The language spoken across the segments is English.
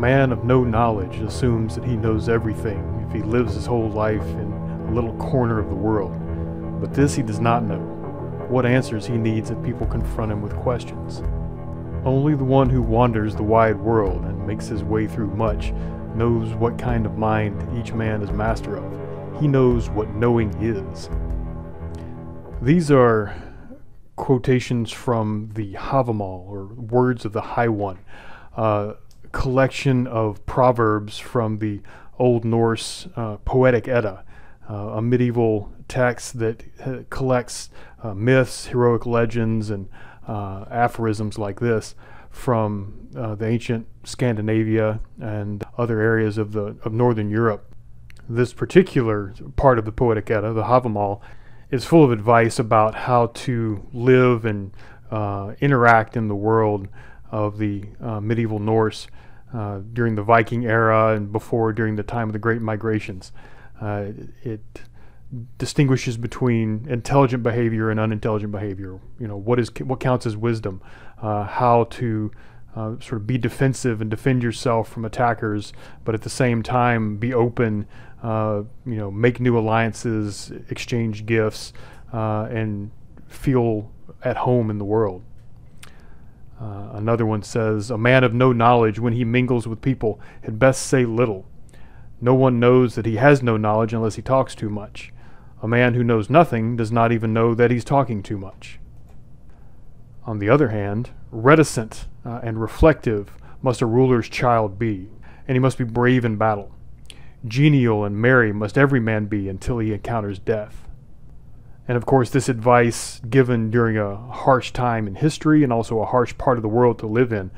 man of no knowledge assumes that he knows everything if he lives his whole life in a little corner of the world, but this he does not know, what answers he needs if people confront him with questions. Only the one who wanders the wide world and makes his way through much knows what kind of mind each man is master of. He knows what knowing is. These are quotations from the Havamal, or Words of the High One, collection of proverbs from the Old Norse Poetic Edda, a medieval text that collects myths, heroic legends, and aphorisms like this from the ancient Scandinavia and other areas of Northern Europe. This particular part of the Poetic Edda, the Havamal, is full of advice about how to live and interact in the world of the medieval Norse during the Viking era and during the time of the Great Migrations. It distinguishes between intelligent behavior and unintelligent behavior. You know, what counts as wisdom, how to sort of be defensive and defend yourself from attackers, but at the same time be open, you know, make new alliances, exchange gifts, and feel at home in the world. Another one says, a man of no knowledge when he mingles with people had best say little. No one knows that he has no knowledge unless he talks too much. A man who knows nothing does not even know that he's talking too much. On the other hand, reticent and reflective must a ruler's child be, and he must be brave in battle. Genial and merry must every man be until he encounters death. And of course, this advice given during a harsh time in history and also a harsh part of the world to live in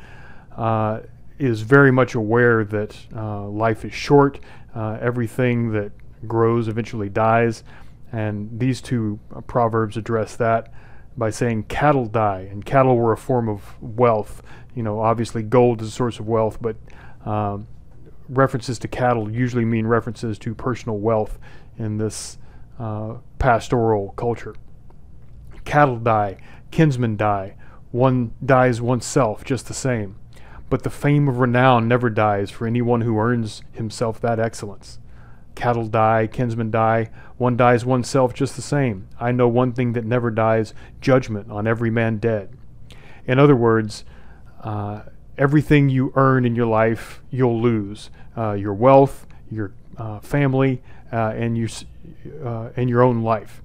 is very much aware that life is short, everything that grows eventually dies, and these two proverbs address that by saying cattle die, and cattle were a form of wealth. You know, obviously gold is a source of wealth, but references to cattle usually mean references to personal wealth in this pastoral culture. Cattle die, kinsmen die, one dies oneself just the same, but the fame of renown never dies for anyone who earns himself that excellence. Cattle die, kinsmen die, one dies oneself just the same. I know one thing that never dies, judgment on every man dead. In other words, everything you earn in your life, you'll lose. Your wealth, your family, and your own life.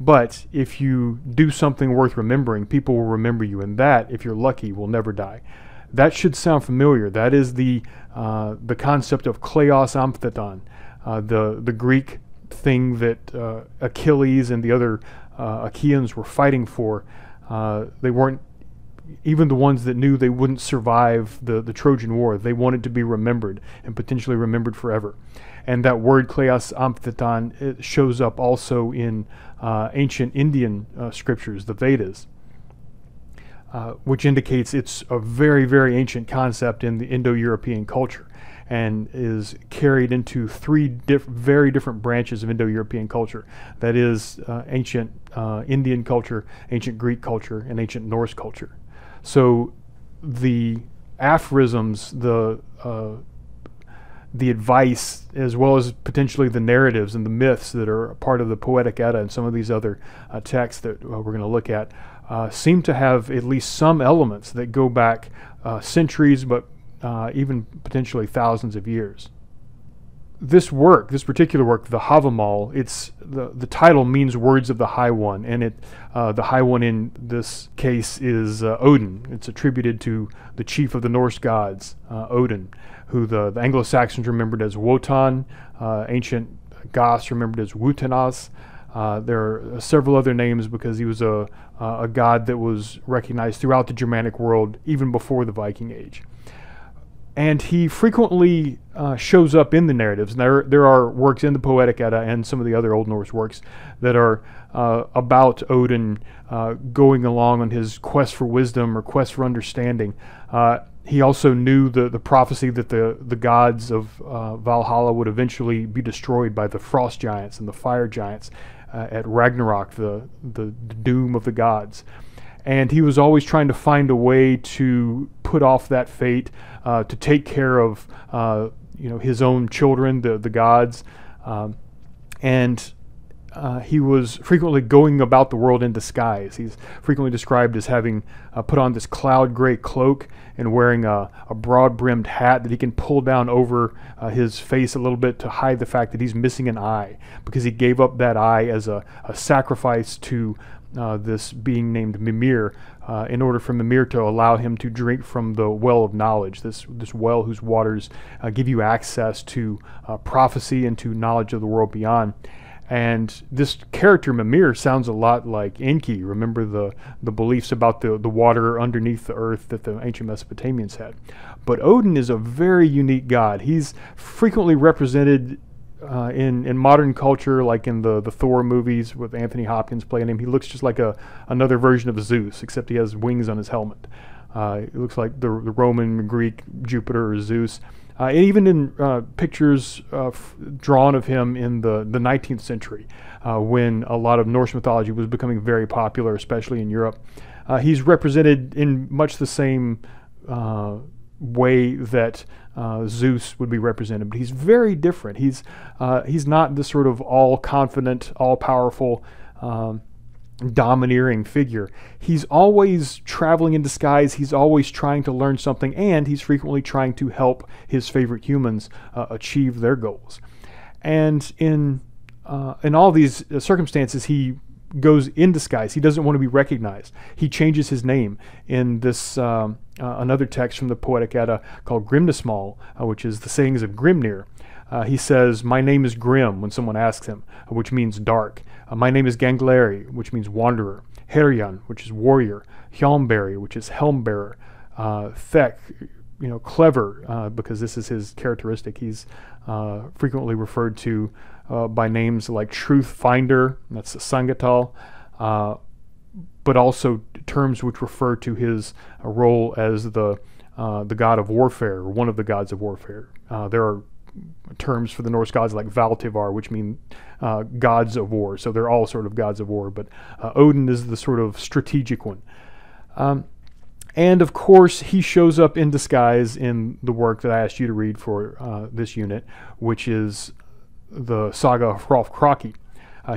But if you do something worth remembering, people will remember you, and that, if you're lucky, will never die. That should sound familiar. That is the concept of kleos amphitheon. The Greek thing that Achilles and the other Achaeans were fighting for. They weren't, even the ones that knew they wouldn't survive the Trojan War, they wanted to be remembered and potentially remembered forever. And that word kleos amphitheon, it shows up also in ancient Indian scriptures, the Vedas, which indicates it's a very, very ancient concept in the Indo-European culture, and is carried into three very different branches of Indo-European culture. That is ancient Indian culture, ancient Greek culture, and ancient Norse culture. So the aphorisms, the advice, as well as potentially the narratives and the myths that are part of the Poetic Edda and some of these other texts that we're going to look at, seem to have at least some elements that go back centuries, but even potentially thousands of years. This work, this particular work, the Havamal, it's the title means Words of the High One, and it the High One in this case is Odin. It's attributed to the chief of the Norse gods, Odin, who the Anglo-Saxons remembered as Wotan, ancient Goths remembered as Wotanas. There are several other names because he was a god that was recognized throughout the Germanic world even before the Viking Age. And he frequently shows up in the narratives. There are works in the Poetic Edda and some of the other Old Norse works that are about Odin going along on his quest for wisdom or quest for understanding. He also knew the prophecy that the gods of Valhalla would eventually be destroyed by the frost giants and the fire giants at Ragnarok, the doom of the gods. and he was always trying to find a way to put off that fate, to take care of his own children, the gods, and he was frequently going about the world in disguise. He's frequently described as having put on this cloud gray cloak and wearing a broad-brimmed hat that he can pull down over his face a little bit to hide the fact that he's missing an eye, because he gave up that eye as a sacrifice to this being named Mimir, in order for Mimir to allow him to drink from the well of knowledge, this well whose waters give you access to prophecy and to knowledge of the world beyond. And this character Mimir sounds a lot like Enki. Remember the beliefs about the water underneath the earth that the ancient Mesopotamians had. But Odin is a very unique god. He's frequently represented in modern culture, like in the Thor movies with Anthony Hopkins playing him. He looks just like another version of Zeus, except he has wings on his helmet. It looks like the Roman, Greek, Jupiter, or Zeus. And even in pictures drawn of him in the 19th century, when a lot of Norse mythology was becoming very popular, especially in Europe, he's represented in much the same way that Zeus would be represented. But he's very different. He's not this sort of all-confident, all-powerful, domineering figure. He's always traveling in disguise. He's always trying to learn something, and he's frequently trying to help his favorite humans achieve their goals. And in all these circumstances, he goes in disguise. He doesn't want to be recognized. He changes his name in this another text from the Poetic Edda called Grimnismal, which is the sayings of Grimnir. He says, "My name is Grim," when someone asks him, which means dark. "My name is Gangleri," which means wanderer. Herjan, which is warrior. Hjálmberi, which is helm-bearer. Thek, clever, because this is his characteristic. He's frequently referred to by names like truth finder, that's Sangatal, but also terms which refer to his role as the god of warfare, or one of the gods of warfare. There are terms for the Norse gods like Valtivar, which mean gods of war. So they're all sort of gods of war, but Odin is the sort of strategic one. And of course, he shows up in disguise in the work that I asked you to read for this unit, which is the saga of Hrólfr Kraki.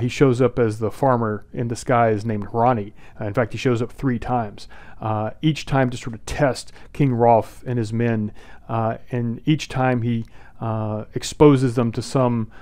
He shows up as the farmer in disguise named Hrani. In fact, he shows up 3 times, each time to sort of test King Hrólf and his men, and each time he exposes them to some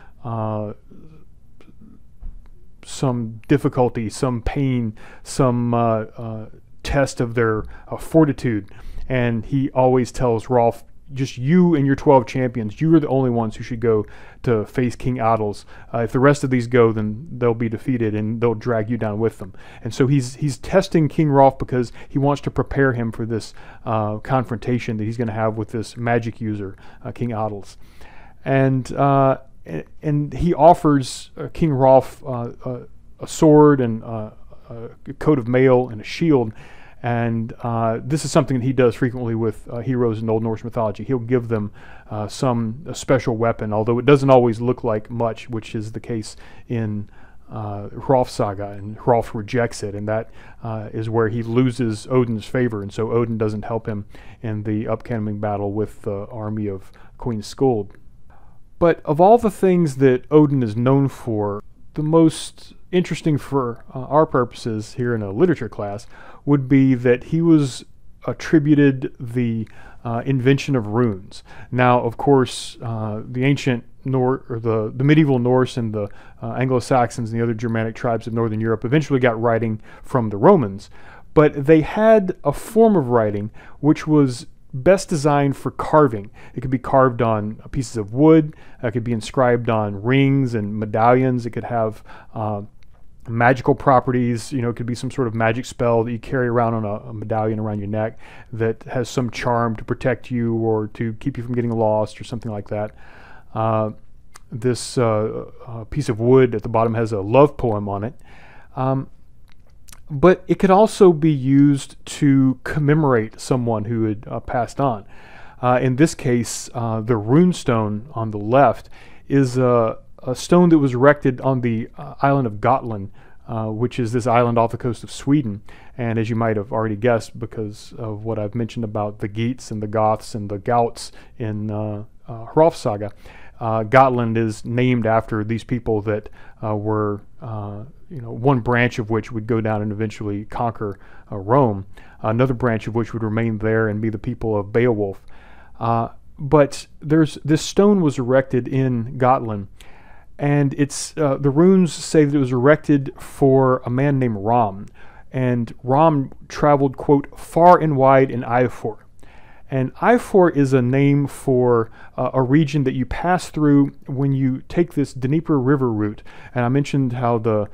difficulty, some pain, some test of their fortitude. And he always tells Hrólf, just you and your 12 champions, you are the only ones who should go to face King Adils. If the rest of these go, then they'll be defeated and they'll drag you down with them. And so he's testing King Hrólf, because he wants to prepare him for this confrontation that he's going to have with this magic user, King Adils. And he offers King Hrólf a sword and a coat of mail and a shield. And this is something that he does frequently with heroes in Old Norse mythology. He'll give them a special weapon, although it doesn't always look like much, which is the case in Hrólf's saga, and Hrólf rejects it, and that is where he loses Odin's favor, and so Odin doesn't help him in the upcoming battle with the army of Queen Skuld. But of all the things that Odin is known for, the most interesting for our purposes here in a literature class would be that he was attributed the invention of runes. Now, of course, the ancient the medieval Norse and the Anglo-Saxons and the other Germanic tribes of Northern Europe eventually got writing from the Romans, but they had a form of writing which was best designed for carving. It could be carved on pieces of wood, it could be inscribed on rings and medallions, it could have magical properties. It could be some sort of magic spell that you carry around on a medallion around your neck that has some charm to protect you or to keep you from getting lost or something like that. This piece of wood at the bottom has a love poem on it. But it could also be used to commemorate someone who had passed on. In this case, the runestone on the left is a stone that was erected on the island of Gotland which is this island off the coast of Sweden. And as you might have already guessed, because of what I've mentioned about the Geats and the Goths and the Gauts in Hrólfssaga, Gotland is named after these people that were, one branch of which would go down and eventually conquer Rome, another branch of which would remain there and be the people of Beowulf. But this stone was erected in Gotland, and the runes say that it was erected for a man named Ram, and Ram traveled, quote, far and wide in Eyjafjord. And Eyjafjord is a name for a region that you pass through when you take this Dnieper river route. And I mentioned how the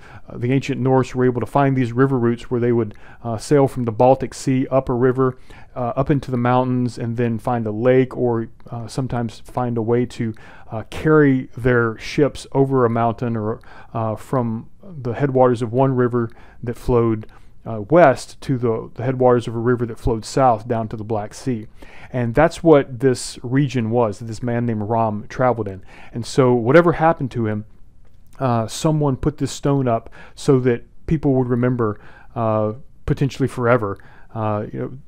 ancient Norse were able to find these river routes where they would sail from the Baltic Sea up a river, up into the mountains, and then find a lake, or sometimes find a way to carry their ships over a mountain, or from the headwaters of one river that flowed west to the headwaters of a river that flowed south down to the Black Sea. And that's what this region was that this man named Ram traveled in. And so whatever happened to him, someone put this stone up so that people would remember, potentially forever.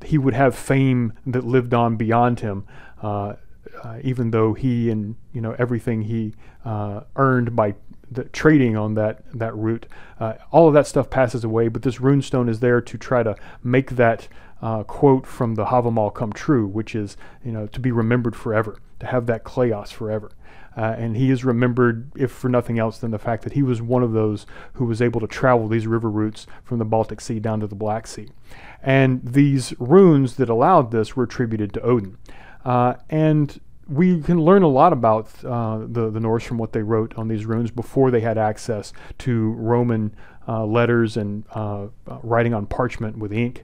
He would have fame that lived on beyond him, even though he and everything he earned by the trading on that route, all of that stuff passes away, but this rune stone is there to try to make that quote from the Havamal come true, which is to be remembered forever, to have that kleos forever. And he is remembered, if for nothing else, than the fact that he was one of those who was able to travel these river routes from the Baltic Sea down to the Black Sea. And these runes that allowed this were attributed to Odin. And we can learn a lot about the Norse from what they wrote on these runes before they had access to Roman letters and writing on parchment with ink.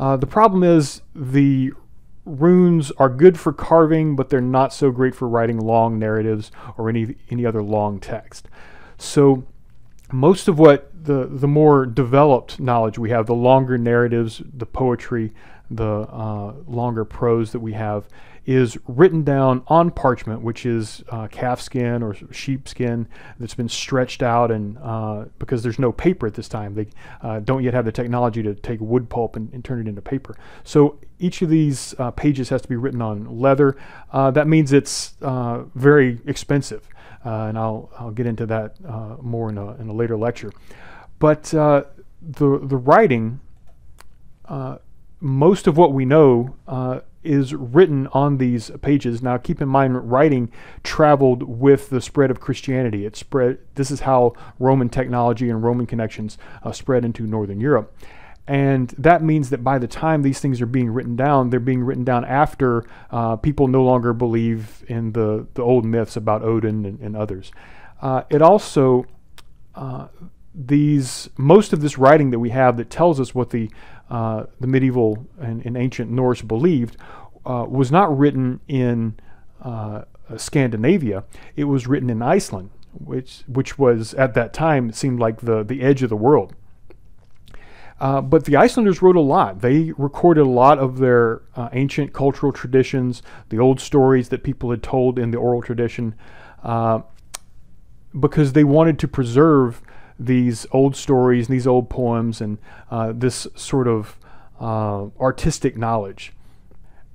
The problem is the runes are good for carving, but they're not so great for writing long narratives or any other long text. So most of what the more developed knowledge we have, the longer narratives, the poetry, the longer prose that we have, is written down on parchment, which is calfskin or sheepskin that's been stretched out, and because there's no paper at this time, they don't yet have the technology to take wood pulp and turn it into paper. So each of these pages has to be written on leather. That means it's very expensive, and I'll get into that more in a later lecture. But the writing, most of what we know is written on these pages. Now keep in mind, writing traveled with the spread of Christianity. It spread. This is how Roman technology and Roman connections spread into Northern Europe. And that means that by the time these things are being written down, they're being written down after people no longer believe in the old myths about Odin and others. It also, most of this writing that we have that tells us what the medieval and ancient Norse believed was not written in Scandinavia. It was written in Iceland, which was at that time seemed like the edge of the world. But the Icelanders wrote a lot. They recorded a lot of their ancient cultural traditions, the old stories that people had told in the oral tradition, because they wanted to preserve these old stories and these old poems and this sort of artistic knowledge.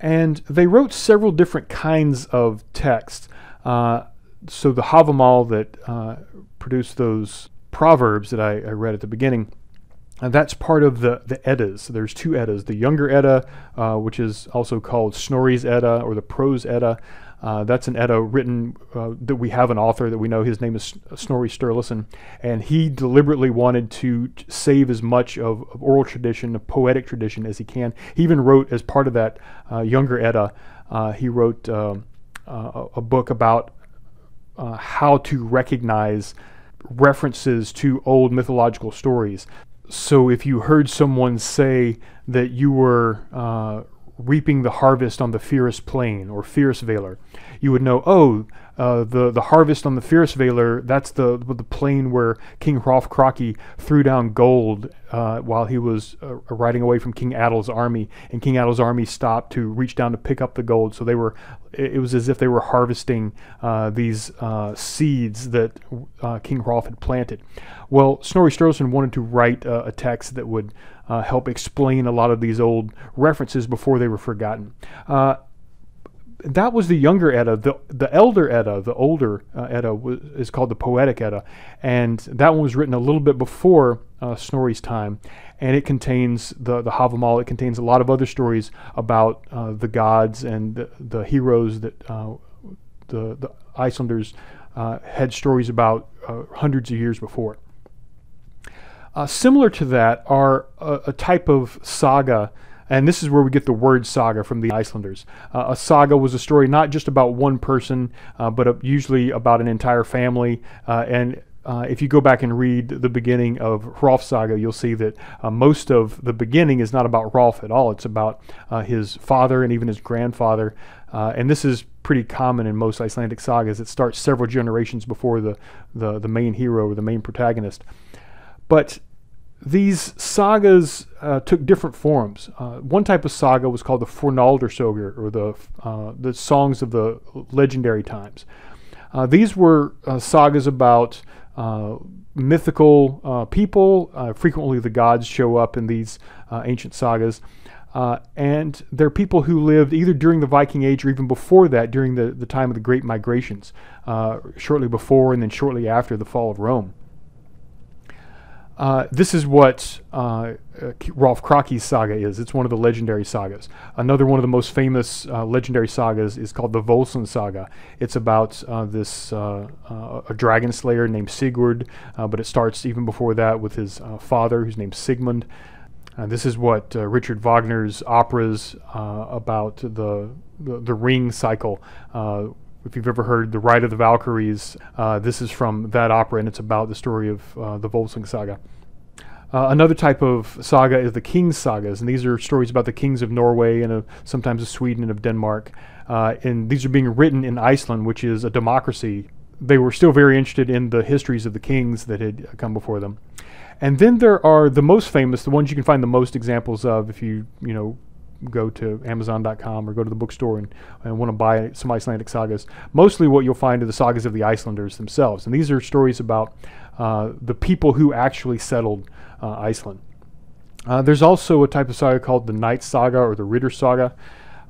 And they wrote several different kinds of texts. So the Havamal that produced those proverbs that I read at the beginning, and that's part of the Eddas. So there's two Eddas, the Younger Edda, which is also called Snorri's Edda or the Prose Edda. That's an Edda written that we have an author that we know. His name is Snorri Sturluson, and he deliberately wanted to save as much of oral tradition, of poetic tradition as he can. He even wrote, as part of that Younger Edda, he wrote a book about how to recognize references to old mythological stories. So if you heard someone say that you were reaping the harvest on the Fierce Plain or Fierce Velar, you would know, oh, the harvest on the Fyrstvalir, that's the plain where King Hrothkraki threw down gold while he was riding away from King Adal's army, and King Adal's army stopped to reach down to pick up the gold. So they were, it was as if they were harvesting these seeds that King Hroth had planted. Well, Snorri Sturluson wanted to write a text that would help explain a lot of these old references before they were forgotten. That was the younger Edda. The elder Edda, the older Edda, is called the Poetic Edda, and that one was written a little bit before Snorri's time, and it contains the Havamal. It contains a lot of other stories about the gods and the heroes that the Icelanders had stories about hundreds of years before. Similar to that are a type of saga. And this is where we get the word saga from the Icelanders. A saga was a story not just about one person, but usually about an entire family. And if you go back and read the beginning of Hroth's saga, you'll see that most of the beginning is not about Hroth at all. It's about his father and even his grandfather. And this is pretty common in most Icelandic sagas. It starts several generations before the main hero or the main protagonist. But these sagas took different forms. One type of saga was called the Fornaldarsogur, or the songs of the legendary times. These were sagas about mythical people. Frequently the gods show up in these ancient sagas. And they're people who lived either during the Viking Age or even before that, during the time of the Great Migrations, shortly before and then shortly after the fall of Rome. This is what Hrothkraki's saga is. It's one of the legendary sagas. Another one of the most famous legendary sagas is called the Volsung Saga. It's about a dragon slayer named Sigurd, but it starts even before that with his father, who's named Sigmund. This is what Richard Wagner's operas about the ring cycle. If you've ever heard The Rite of the Valkyries, this is from that opera, and it's about the story of the Volsung Saga. Another type of saga is the King's Sagas, and these are stories about the kings of Norway and sometimes of Sweden and of Denmark. And these are being written in Iceland, which is a democracy. They were still very interested in the histories of the kings that had come before them. And then there are the most famous, the ones you can find the most examples of if you go to Amazon.com or go to the bookstore and want to buy some Icelandic sagas. Mostly what you'll find are the sagas of the Icelanders themselves. And these are stories about the people who actually settled Iceland. There's also a type of saga called the Night Saga or the Ridder Saga.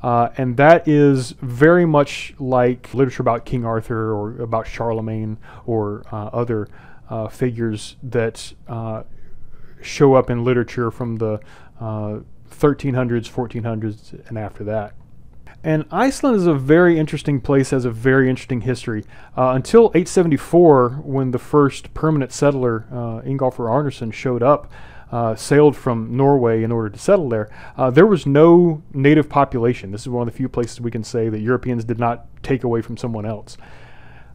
And that is very much like literature about King Arthur or about Charlemagne or other figures that show up in literature from the 1300s, 1400s, and after that. And Iceland is a very interesting place, has a very interesting history. Until 874, when the first permanent settler, Ingolfur Arnarsson, showed up, sailed from Norway in order to settle there, there was no native population. This is one of the few places we can say that Europeans did not take away from someone else.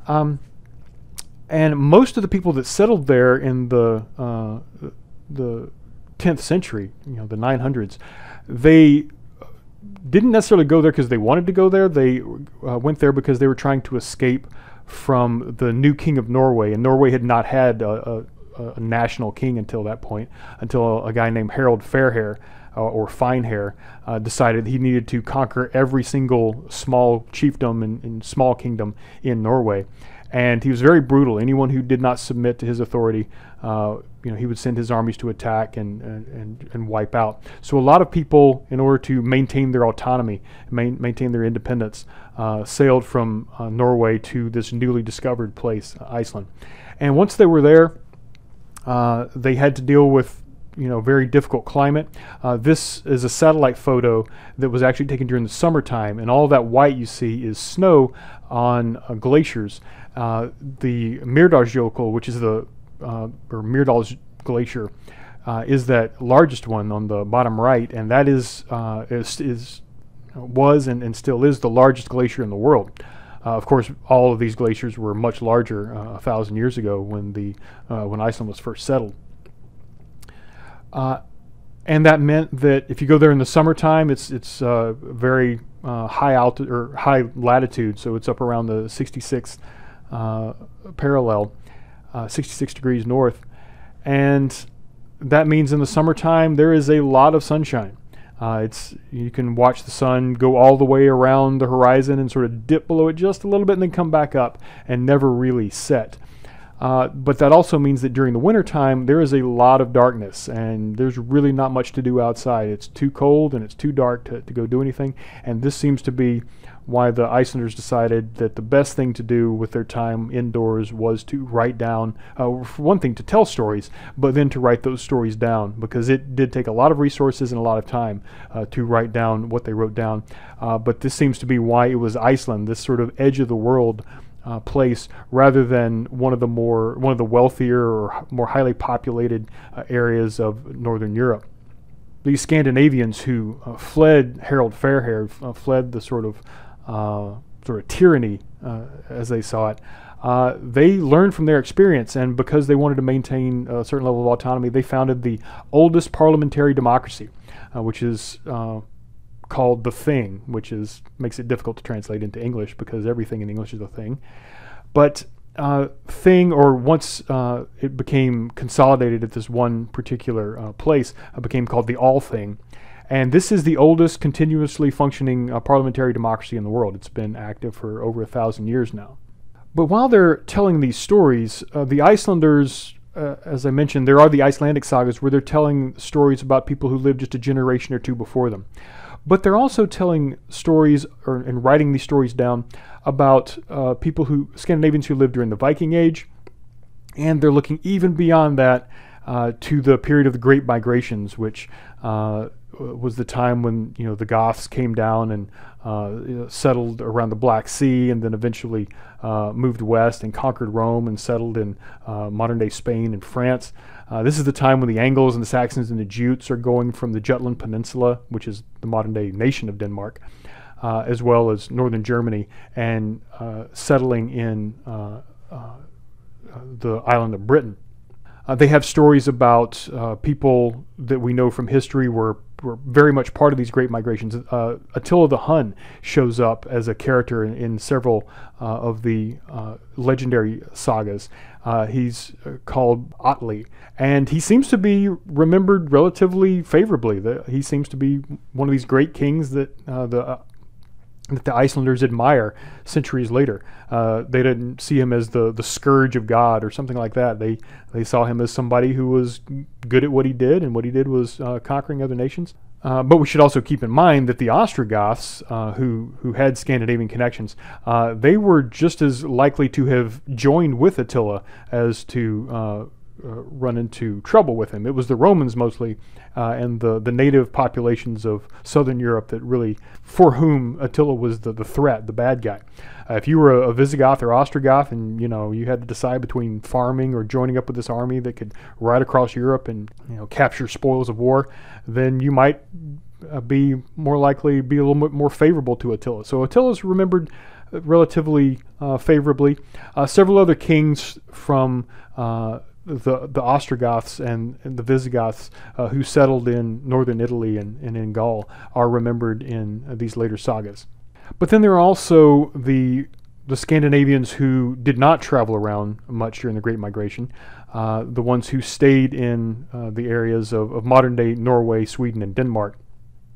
And most of the people that settled there in the 10th century, the 900s, they didn't necessarily go there because they wanted to go there. They went there because they were trying to escape from the new king of Norway, and Norway had not had a national king until that point, until a guy named Harald Fairhair or Finehair decided he needed to conquer every single small chiefdom and small kingdom in Norway. And he was very brutal. Anyone who did not submit to his authority, he would send his armies to attack and wipe out. So a lot of people, in order to maintain their autonomy, maintain their independence, sailed from Norway to this newly discovered place, Iceland. And once they were there, they had to deal with very difficult climate. This is a satellite photo that was actually taken during the summertime, and all that white you see is snow on glaciers. The Mýrdalsjökull, which is the Myrdals glacier, is that largest one on the bottom right, and that was and still is the largest glacier in the world. Of course, all of these glaciers were much larger 1,000 years ago when Iceland was first settled. And that meant that if you go there in the summertime, it's very high altitude or high latitude, so it's up around the 66th parallel, 66 degrees north, and that means in the summertime there is a lot of sunshine. You can watch the sun go all the way around the horizon and sort of dip below it just a little bit and then come back up and never really set. But that also means that during the winter time there is a lot of darkness and there's really not much to do outside. It's too cold and it's too dark to go do anything, and this seems to be why the Icelanders decided that the best thing to do with their time indoors was to write down, for one thing, to tell stories, but then to write those stories down, because it did take a lot of resources and a lot of time to write down what they wrote down. But this seems to be why it was Iceland, this sort of edge of the world place, rather than one of the wealthier or more highly populated areas of Northern Europe. These Scandinavians who fled Harald Fairhair, fled the sort of tyranny as they saw it, they learned from their experience, and because they wanted to maintain a certain level of autonomy, they founded the oldest parliamentary democracy, which is called the Thing, which is makes it difficult to translate into English because everything in English is a thing. But Thing, or once it became consolidated at this one particular place, it became called the All Thing. And this is the oldest continuously functioning parliamentary democracy in the world. It's been active for over 1,000 years now. But while they're telling these stories, the Icelanders, as I mentioned, there are the Icelandic sagas where they're telling stories about people who lived just a generation or two before them. But they're also telling stories and writing these stories down about people who, Scandinavians who lived during the Viking Age, and they're looking even beyond that to the period of the Great Migrations, which was the time when, you know, the Goths came down and settled around the Black Sea, and then eventually moved west and conquered Rome and settled in modern-day Spain and France. This is the time when the Angles and the Saxons and the Jutes are going from the Jutland Peninsula, which is the modern-day nation of Denmark, as well as northern Germany, and settling in the island of Britain. They have stories about people that we know from history were very much part of these great migrations. Attila the Hun shows up as a character in several of the legendary sagas. He's called Atli, and he seems to be remembered relatively favorably. He seems to be one of these great kings that the Icelanders admire centuries later. They didn't see him as the scourge of God or something like that. They saw him as somebody who was good at what he did, and what he did was conquering other nations. But we should also keep in mind that the Ostrogoths, who had Scandinavian connections, they were just as likely to have joined with Attila as to run into trouble with him. It was the Romans mostly, and the native populations of southern Europe that really, for whom Attila was the threat, the bad guy. If you were a Visigoth or Ostrogoth, and, you know, you had to decide between farming or joining up with this army that could ride across Europe and, you know, capture spoils of war, then you might be more likely be a little bit more favorable to Attila. So Attila's remembered relatively favorably. Several other kings from the Ostrogoths and the Visigoths who settled in northern Italy and in Gaul are remembered in these later sagas. But then there are also the Scandinavians who did not travel around much during the Great Migration, the ones who stayed in the areas of modern-day Norway, Sweden, and Denmark.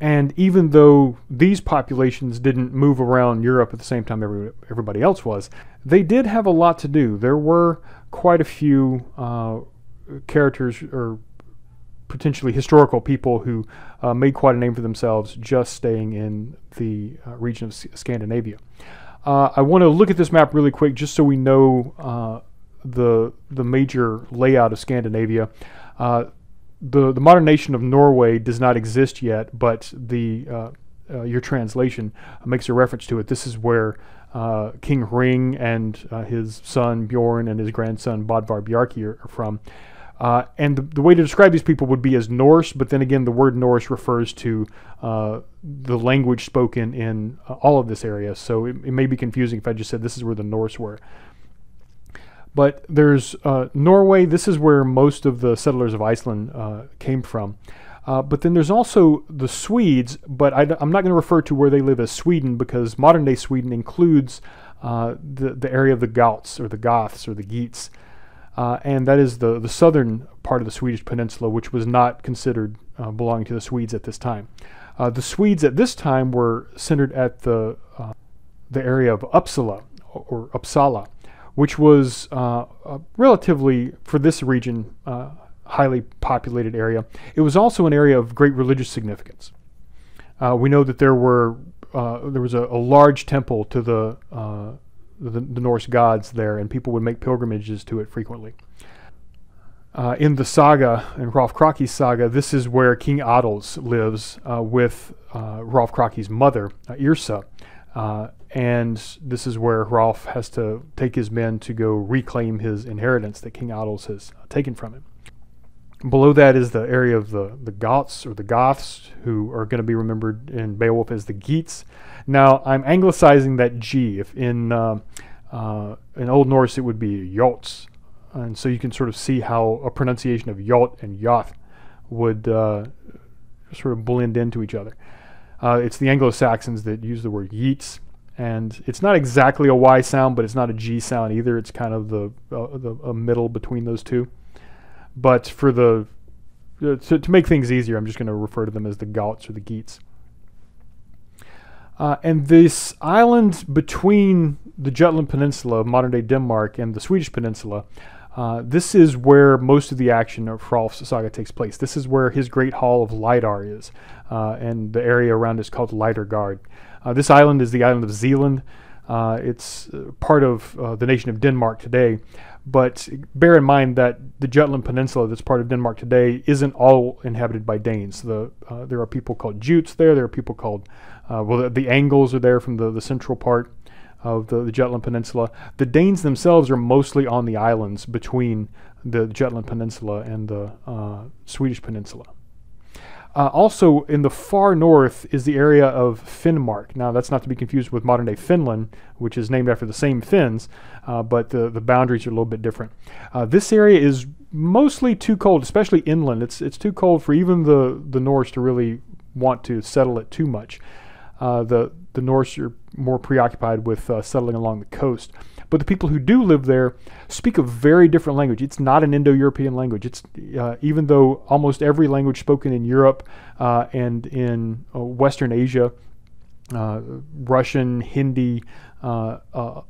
And even though these populations didn't move around Europe at the same time everybody else was, they did have a lot to do. There were quite a few characters or potentially historical people who made quite a name for themselves just staying in the region of Scandinavia. I want to look at this map really quick just so we know the major layout of Scandinavia. The modern nation of Norway does not exist yet, but your translation makes a reference to it. This is where King Hring and his son Bjorn and his grandson Bodvar Bjarki are from. And the way to describe these people would be as Norse, but then again the word Norse refers to the language spoken in all of this area, so it may be confusing if I just said this is where the Norse were. But there's Norway. This is where most of the settlers of Iceland came from. But then there's also the Swedes, but I'm not going to refer to where they live as Sweden, because modern-day Sweden includes the area of the Goths, or the Goths, or the Geats, and that is the southern part of the Swedish peninsula, which was not considered belonging to the Swedes at this time. The Swedes at this time were centered at the area of Uppsala, or Uppsala, which was relatively, for this region, highly populated area. It was also an area of great religious significance. We know that there was a large temple to the Norse gods there, and people would make pilgrimages to it frequently. In the saga, in Hrólfr Kraki's saga, this is where King Adils lives with Hrólfr Kraki's mother, Yrsa, and this is where Hrólf has to take his men to go reclaim his inheritance that King Adils has taken from him. Below that is the area of the Goths, or the Goths, who are going to be remembered in Beowulf as the Geats. Now, I'm anglicizing that G. If in Old Norse, it would be Jots. And so you can sort of see how a pronunciation of Jot and Yoth would sort of blend into each other. It's the Anglo-Saxons that use the word Yeats. And it's not exactly a Y sound, but it's not a G sound either. It's kind of a middle between those two. But for to make things easier, I'm just going to refer to them as the Goths or the Geats. And this island between the Jutland Peninsula of modern-day Denmark and the Swedish Peninsula, this is where most of the action of Hrólf's saga takes place. This is where his great hall of Lydar is, and the area around is called Lydargard. This island is the island of Zealand. It's part of the nation of Denmark today, but bear in mind that the Jutland Peninsula that's part of Denmark today isn't all inhabited by Danes. There are people called Jutes there, there are people called, the Angles are there from the central part of the Jutland Peninsula. The Danes themselves are mostly on the islands between the Jutland Peninsula and the Swedish Peninsula. Also, in the far north is the area of Finnmark. Now, that's not to be confused with modern-day Finland, which is named after the same Finns, but the boundaries are a little bit different. This area is mostly too cold, especially inland. It's too cold for even the Norse to really want to settle it too much. The Norse are more preoccupied with settling along the coast. But the people who do live there speak a very different language. It's not an Indo-European language. It's even though almost every language spoken in Europe and in Western Asia, Russian, Hindi,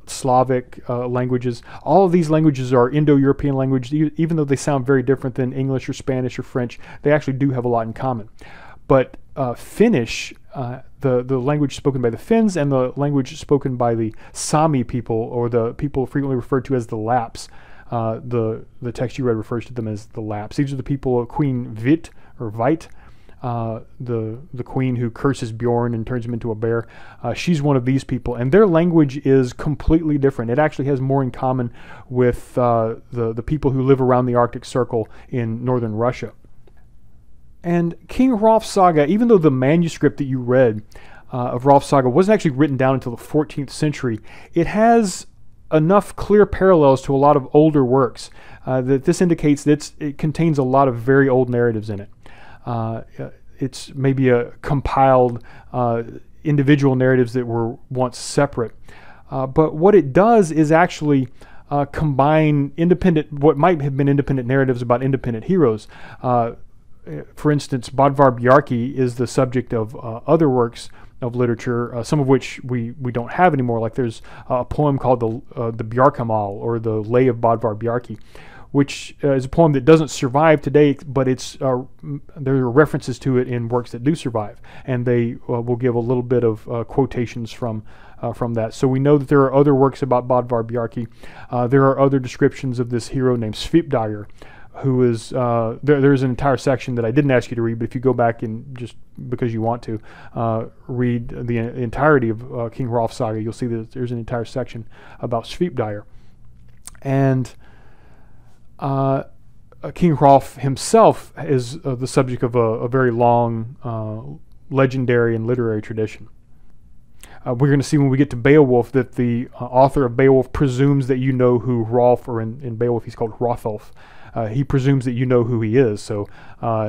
Slavic languages, all of these languages are Indo-European languages. Even though they sound very different than English or Spanish or French, they actually do have a lot in common. But Finnish, the language spoken by the Finns and the language spoken by the Sami people, or the people frequently referred to as the Lapps. The text you read refers to them as the Lapps. These are the people of Queen Vit, or Veit, the queen who curses Bjorn and turns him into a bear. She's one of these people, and their language is completely different. It actually has more in common with the people who live around the Arctic Circle in northern Russia. And King Hrólf's saga, even though the manuscript that you read of Hrólf's saga wasn't actually written down until the 14th century, it has enough clear parallels to a lot of older works that this indicates that it contains a lot of very old narratives in it. It's maybe a compiled individual narratives that were once separate. But what it does is actually combine what might have been independent narratives about independent heroes. For instance, Bodvar Bjarki is the subject of other works of literature, some of which we don't have anymore. Like there's a poem called the Bjarkamal, or the Lay of Bodvar Bjarki, which is a poem that doesn't survive today, but there are references to it in works that do survive, and they will give a little bit of quotations from that. So we know that there are other works about Bodvar Bjarki. There are other descriptions of this hero named Svipdager, who is, there's an entire section that I didn't ask you to read, but if you go back and just because you want to read the entirety of King Hrólf's saga, you'll see that there's an entire section about Svipdager. And King Hrólf himself is the subject of a very long legendary and literary tradition. We're going to see when we get to Beowulf that the author of Beowulf presumes that you know who Hrolf, or in Beowulf he's called Hrolf. He presumes that you know who he is, so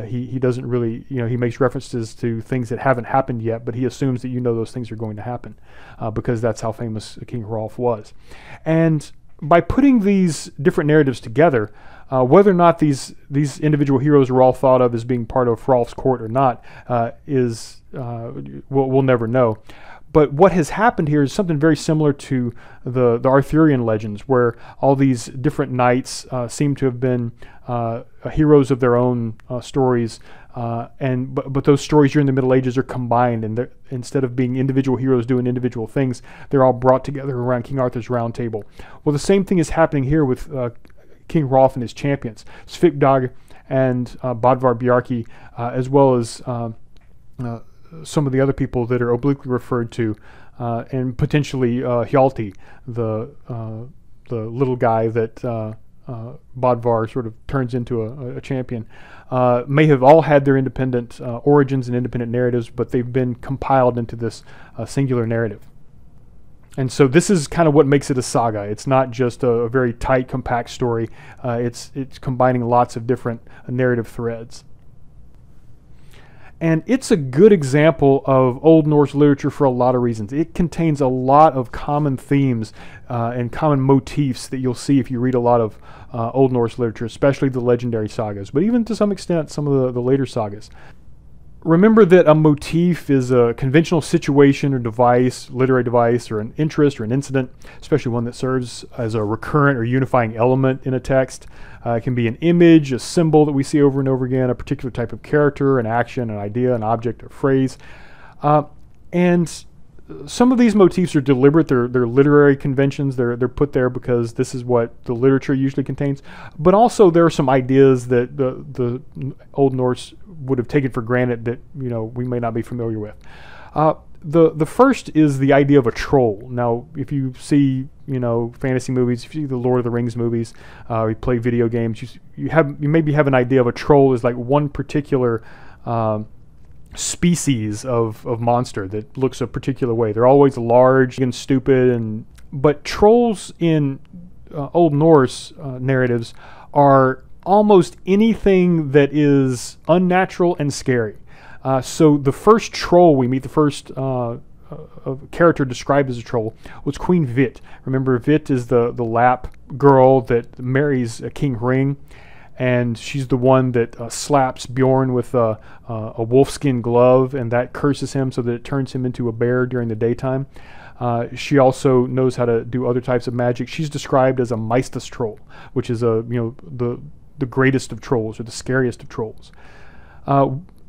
he doesn't really, he makes references to things that haven't happened yet, but he assumes that you know those things are going to happen, because that's how famous King Hrolf was. And by putting these different narratives together, whether or not these individual heroes are all thought of as being part of Hrolf's court or not, we'll never know. But what has happened here is something very similar to the Arthurian legends, where all these different knights seem to have been heroes of their own stories, but those stories during the Middle Ages are combined, and instead of being individual heroes doing individual things, they're all brought together around King Arthur's Round Table. Well, the same thing is happening here with King Hrolf and his champions, Svipdag and Bodvar Bjarki, as well as some of the other people that are obliquely referred to, and potentially Hjalti, the little guy that Bodvar sort of turns into a champion, may have all had their independent origins and independent narratives, but they've been compiled into this singular narrative. And so this is kind of what makes it a saga. It's not just a very tight, compact story. It's combining lots of different narrative threads. And it's a good example of Old Norse literature for a lot of reasons. It contains a lot of common themes and common motifs that you'll see if you read a lot of Old Norse literature, especially the legendary sagas, but even to some extent some of the later sagas. Remember that a motif is a conventional situation or device, literary device, or an interest or an incident, especially one that serves as a recurrent or unifying element in a text. It can be an image, a symbol that we see over and over again, a particular type of character, an action, an idea, an object, a phrase. And some of these motifs are deliberate. They're literary conventions. They're put there because this is what the literature usually contains. But also there are some ideas that the Old Norse would have taken for granted that we may not be familiar with. The first is the idea of a troll. Now, if you see fantasy movies, if you see the Lord of the Rings movies, you play video games, you maybe have an idea of a troll as like one particular species of monster that looks a particular way. They're always large and stupid, but trolls in Old Norse narratives are almost anything that is unnatural and scary. So the first troll we meet, the first character described as a troll, was Queen Vit. Remember, Vit is the Lapp girl that marries King Hring, and she's the one that slaps Bjorn with a wolfskin glove, and that curses him so that it turns him into a bear during the daytime. She also knows how to do other types of magic. She's described as a Maestas troll, which is the greatest of trolls, or the scariest of trolls.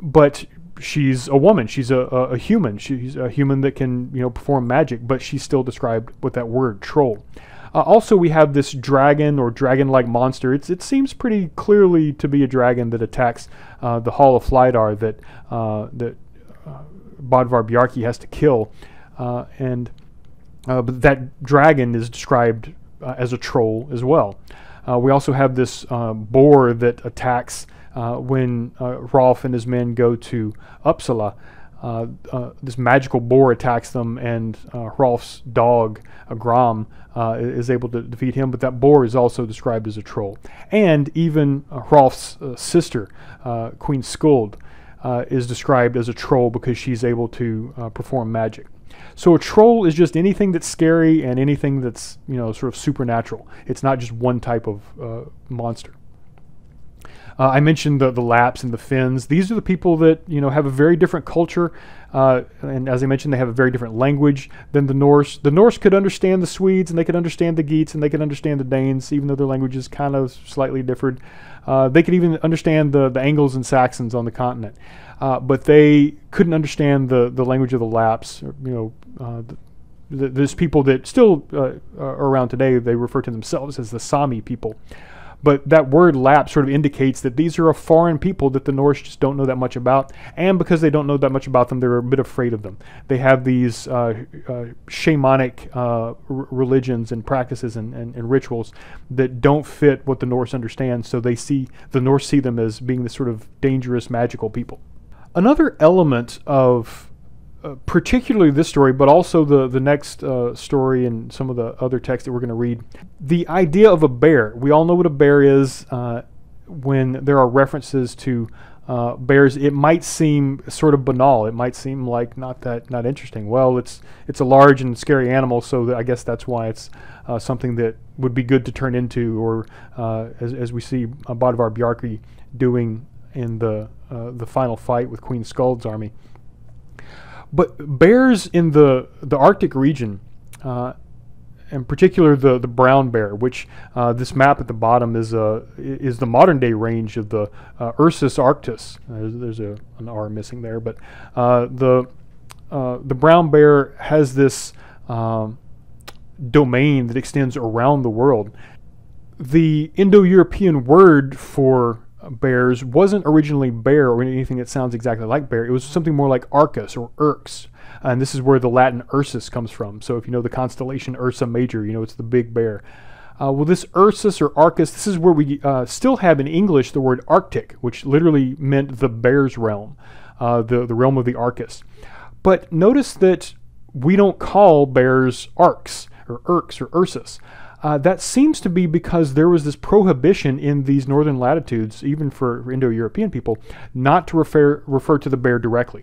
But she's a woman. She's a human. She's a human that can perform magic, but she's still described with that word troll. Also, we have this dragon or dragon-like monster. It seems pretty clearly to be a dragon that attacks the Hall of Flydar that Bodvar Bjarki has to kill. But that dragon is described as a troll as well. We also have this boar that attacks when Hrolf and his men go to Uppsala. This magical boar attacks them, and Hrolf's dog, Gram, is able to defeat him, but that boar is also described as a troll. And even Hrolf's sister, Queen Skuld, is described as a troll because she's able to perform magic. So a troll is just anything that's scary and anything that's sort of supernatural. It's not just one type of monster. I mentioned the Lapps and the Finns. These are the people that have a very different culture, and as I mentioned, they have a very different language than the Norse. The Norse could understand the Swedes, and they could understand the Geats, and they could understand the Danes, even though their languages kind of slightly differed. They could even understand the Angles and Saxons on the continent, but they couldn't understand the language of the Lapps. There's people that still are around today. They refer to themselves as the Sami people. But that word Lapp sort of indicates that these are a foreign people that the Norse just don't know that much about. And because they don't know that much about them, they're a bit afraid of them. They have these shamanic religions and practices and rituals that don't fit what the Norse understand. So the Norse see them as being this sort of dangerous, magical people. Another element of particularly this story, but also the next story and some of the other texts that we're going to read, the idea of a bear. We all know what a bear is. When there are references to bears, it might seem sort of banal. It might seem like not interesting. Well, it's a large and scary animal, so I guess that's why it's something that would be good to turn into, or as we see Bhadavar Bjarki doing in the final fight with Queen Skuld's army. But bears in the Arctic region, in particular the brown bear, which this map at the bottom is the modern day range of the Ursus arctus. There's an R missing there, but the brown bear has this domain that extends around the world. The Indo-European word for bears wasn't originally bear or anything that sounds exactly like bear. It was something more like Arcus or Urx, and this is where the Latin Ursus comes from. So if you know the constellation Ursa Major, you know it's the big bear. Well, this Ursus or Arcus, this is where we still have in English the word Arctic, which literally meant the bear's realm, the realm of the Arcus. But notice that we don't call bears Arcs or Urks or Ursus. That seems to be because there was this prohibition in these northern latitudes, even for Indo-European people, not to refer to the bear directly.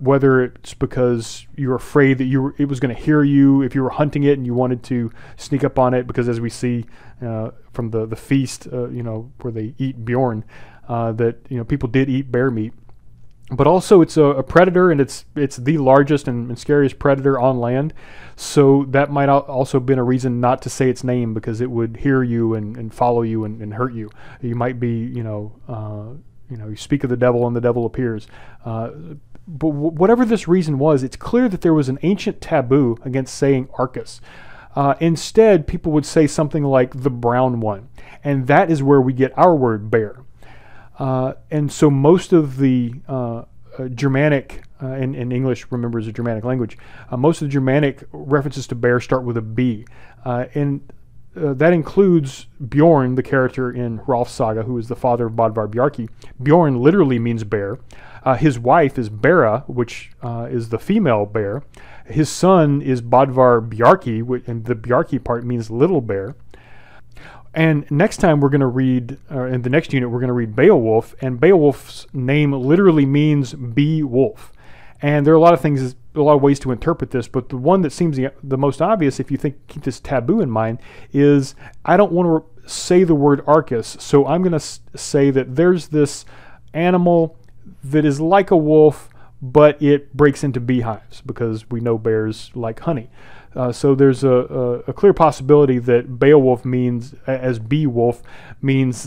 Whether it's because you're afraid that it was going to hear you if you were hunting it and you wanted to sneak up on it, because as we see from the feast, you know, where they eat Bjorn, that you know people did eat bear meat. But also it's a predator, and it's the largest and scariest predator on land. So that might also have been a reason not to say its name, because it would hear you and follow you and hurt you. You might be, you know, you speak of the devil and the devil appears. But whatever this reason was, it's clear that there was an ancient taboo against saying Arcus. Instead, people would say something like the brown one. And that is where we get our word bear. And so most of the Germanic, and English, remember, is a Germanic language, most of the Germanic references to bear start with a B. And that includes Bjorn, the character in Hrolfs Saga, who is the father of Bhadavar Bjarki. Bjorn literally means bear. His wife is Bera, which is the female bear. His son is Bhadavar Bjarki, and the Bjarki part means little bear. And next time we're going to read, in the next unit, we're going to read Beowulf, and Beowulf's name literally means bee-wolf. And there are a lot of ways to interpret this, but the one that seems the most obvious, if you keep this taboo in mind, is I don't want to say the word Arcus, so I'm going to say that there's this animal that is like a wolf, but it breaks into beehives, because we know bears like honey. So there's a clear possibility that Beowulf means, as bee-wolf, means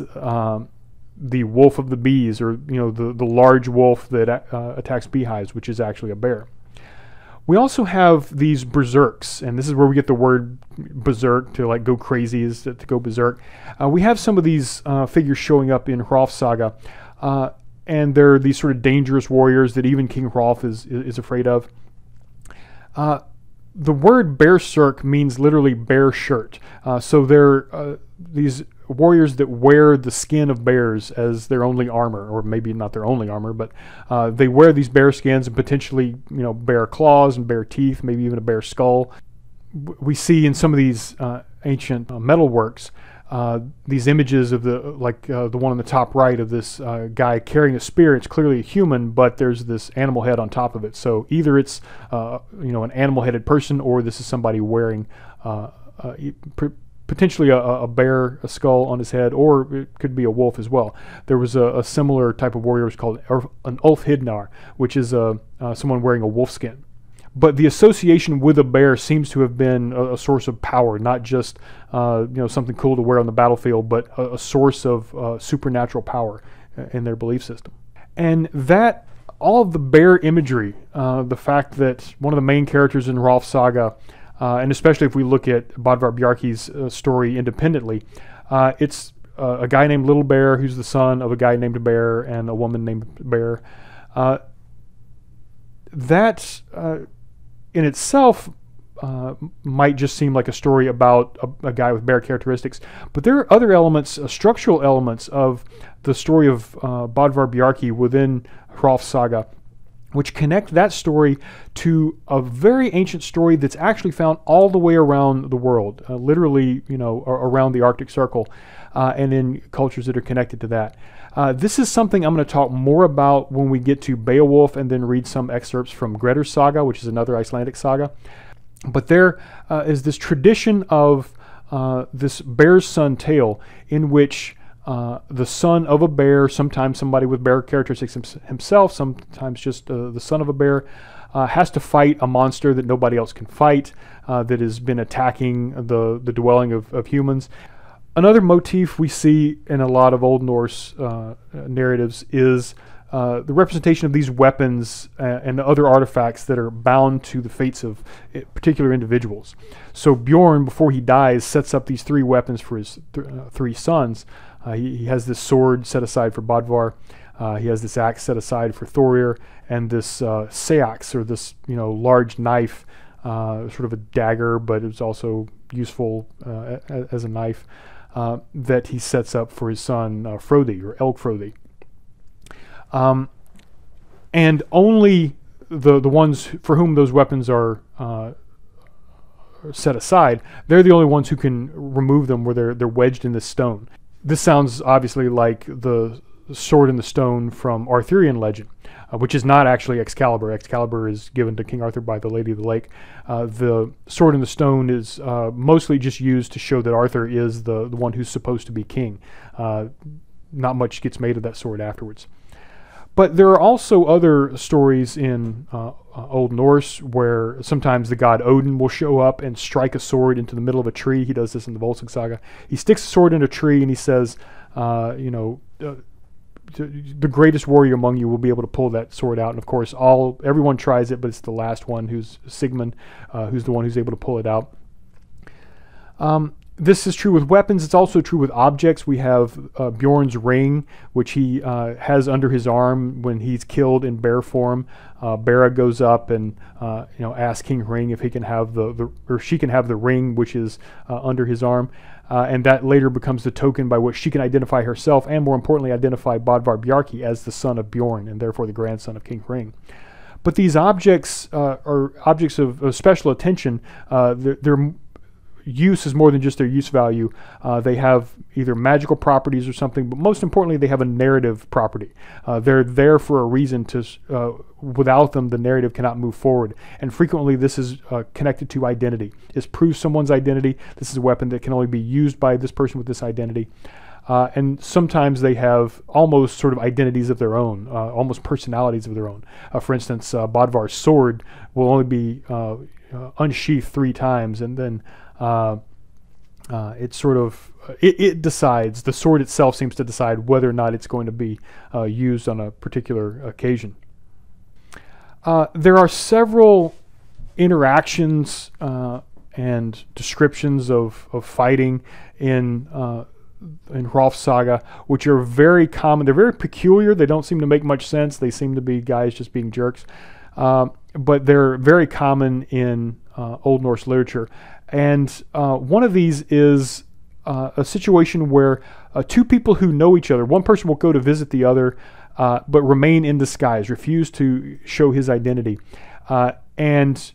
the wolf of the bees, or you know the large wolf that attacks beehives, which is actually a bear. We also have these berserks, and this is where we get the word berserk, to like go crazy, is to go berserk. We have some of these figures showing up in Hrolfs Saga, and they're these sort of dangerous warriors that even King Hrolf is afraid of. The word berserk means literally bear shirt. So they're these warriors that wear the skin of bears as their only armor, or maybe not their only armor, but they wear these bear skins and potentially, you know, bear claws and bear teeth, maybe even a bear skull. We see in some of these ancient metal works these images of the one on the top right of this guy carrying a spear. It's clearly a human, but there's this animal head on top of it. So either it's you know, an animal-headed person, or this is somebody wearing potentially a bear skull on his head, or it could be a wolf as well. There was a similar type of warrior called an Ulfhildnar, which is someone wearing a wolf skin. But the association with a bear seems to have been a source of power, not just you know, something cool to wear on the battlefield, but a source of supernatural power in their belief system. And that, all of the bear imagery, the fact that one of the main characters in Hrolfs Saga, and especially if we look at Bhadavar Bjarki's story independently, it's a guy named Little Bear, who's the son of a guy named Bear and a woman named Bear. That in itself might just seem like a story about a guy with bear characteristics, but there are other elements, structural elements of the story of Bhadavar Bjarki within Hrolfs Saga, which connect that story to a very ancient story that's actually found all the way around the world, literally, you know, around the Arctic Circle, and in cultures that are connected to that. This is something I'm going to talk more about when we get to Beowulf and then read some excerpts from Grettir's Saga, which is another Icelandic saga. But there is this tradition of this bear's son tale in which the son of a bear, sometimes somebody with bear characteristics himself, sometimes just the son of a bear, has to fight a monster that nobody else can fight, that has been attacking the dwelling of humans. Another motif we see in a lot of Old Norse narratives is the representation of these weapons and other artifacts that are bound to the fates of particular individuals. So Bjorn, before he dies, sets up these three weapons for his three sons. He has this sword set aside for Bodvar, he has this axe set aside for Thorir, and this seax, or this, you know, large knife, sort of a dagger, but it's also useful as a knife, that he sets up for his son Frodi, or Elgfrodi. And only the ones for whom those weapons are set aside, they're the only ones who can remove them where they're wedged in this stone. This sounds obviously like the sword in the stone from Arthurian legend, which is not actually Excalibur. Excalibur is given to King Arthur by the Lady of the Lake. The sword in the stone is mostly just used to show that Arthur is the one who's supposed to be king. Not much gets made of that sword afterwards. But there are also other stories in Old Norse where sometimes the god Odin will show up and strike a sword into the middle of a tree. He does this in the Volsung Saga. He sticks a sword in a tree and he says, you know, the greatest warrior among you will be able to pull that sword out. And of course, everyone tries it, but it's the last one, who's Sigmund, who's the one who's able to pull it out. This is true with weapons. It's also true with objects. We have Bjorn's ring, which he has under his arm when he's killed in bear form. Bera goes up and you know, asks King Hring if he can have she can have the ring, which is under his arm, and that later becomes the token by which she can identify herself and, more importantly, identify Bodvar Bjarki as the son of Bjorn and therefore the grandson of King Hring. But these objects are objects of special attention. They're use is more than just their use value. They have either magical properties or something, but most importantly, they have a narrative property. They're there for a reason. Without them, the narrative cannot move forward. And frequently, this is connected to identity. This proves someone's identity. This is a weapon that can only be used by this person with this identity. And sometimes they have almost sort of identities of their own, almost personalities of their own. For instance, Bodvar's sword will only be unsheathed 3 times, and then it sort of, it decides, the sword itself seems to decide whether or not it's going to be used on a particular occasion. There are several interactions and descriptions of fighting in Hrolf's Saga, which are very common. They're very peculiar. They don't seem to make much sense. They seem to be guys just being jerks. But they're very common in Old Norse literature. And one of these is a situation where two people who know each other, one person will go to visit the other, but remain in disguise, refuse to show his identity, and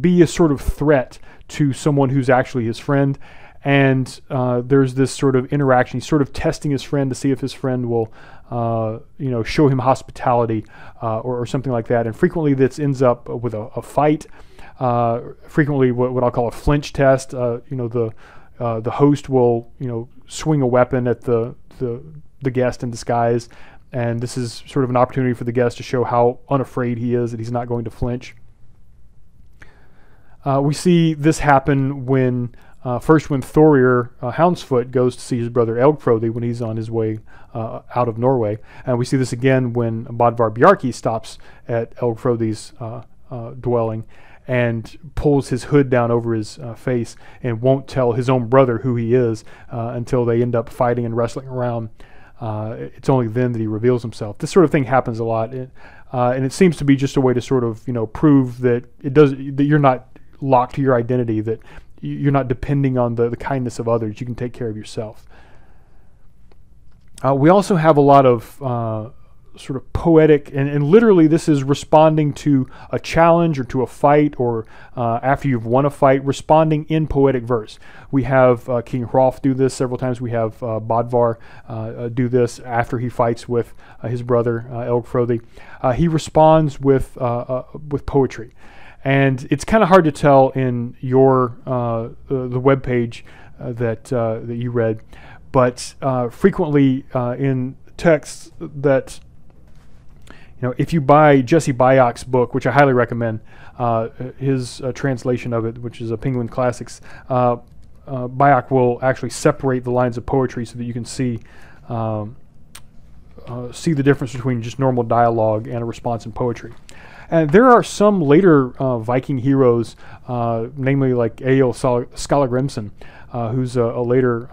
be a sort of threat to someone who's actually his friend. And there's this sort of interaction. He's sort of testing his friend to see if his friend will you know, show him hospitality or something like that. And frequently this ends up with a fight, frequently what I'll call a flinch test. You know, the host will, you know, swing a weapon at the guest in disguise. And this is sort of an opportunity for the guest to show how unafraid he is, that he's not going to flinch. We see this happen when first when Thorir Houndsfoot goes to see his brother Elgfrodi when he's on his way out of Norway. And we see this again when Bodvar Bjarki stops at Elgfrodi's dwelling and pulls his hood down over his face and won't tell his own brother who he is until they end up fighting and wrestling around. It's only then that he reveals himself. This sort of thing happens a lot, and it seems to be just a way to sort of, you know, prove that that you're not locked to your identity, that you're not depending on the kindness of others. You can take care of yourself. We also have a lot of sort of poetic, and literally this is responding to a challenge or to a fight, or after you've won a fight, responding in poetic verse. We have King Hrolf do this several times. We have Bodvar do this after he fights with his brother Elgfrodi. He responds with poetry. And it's kind of hard to tell in your the web page that you read, but frequently in texts that, you know, if you buy Jesse Byock's book, which I highly recommend, his translation of it, which is a Penguin Classics, Byock will actually separate the lines of poetry so that you can see the difference between just normal dialogue and a response in poetry. And there are some later Viking heroes, namely like Egill Skallagrimsson, who's a later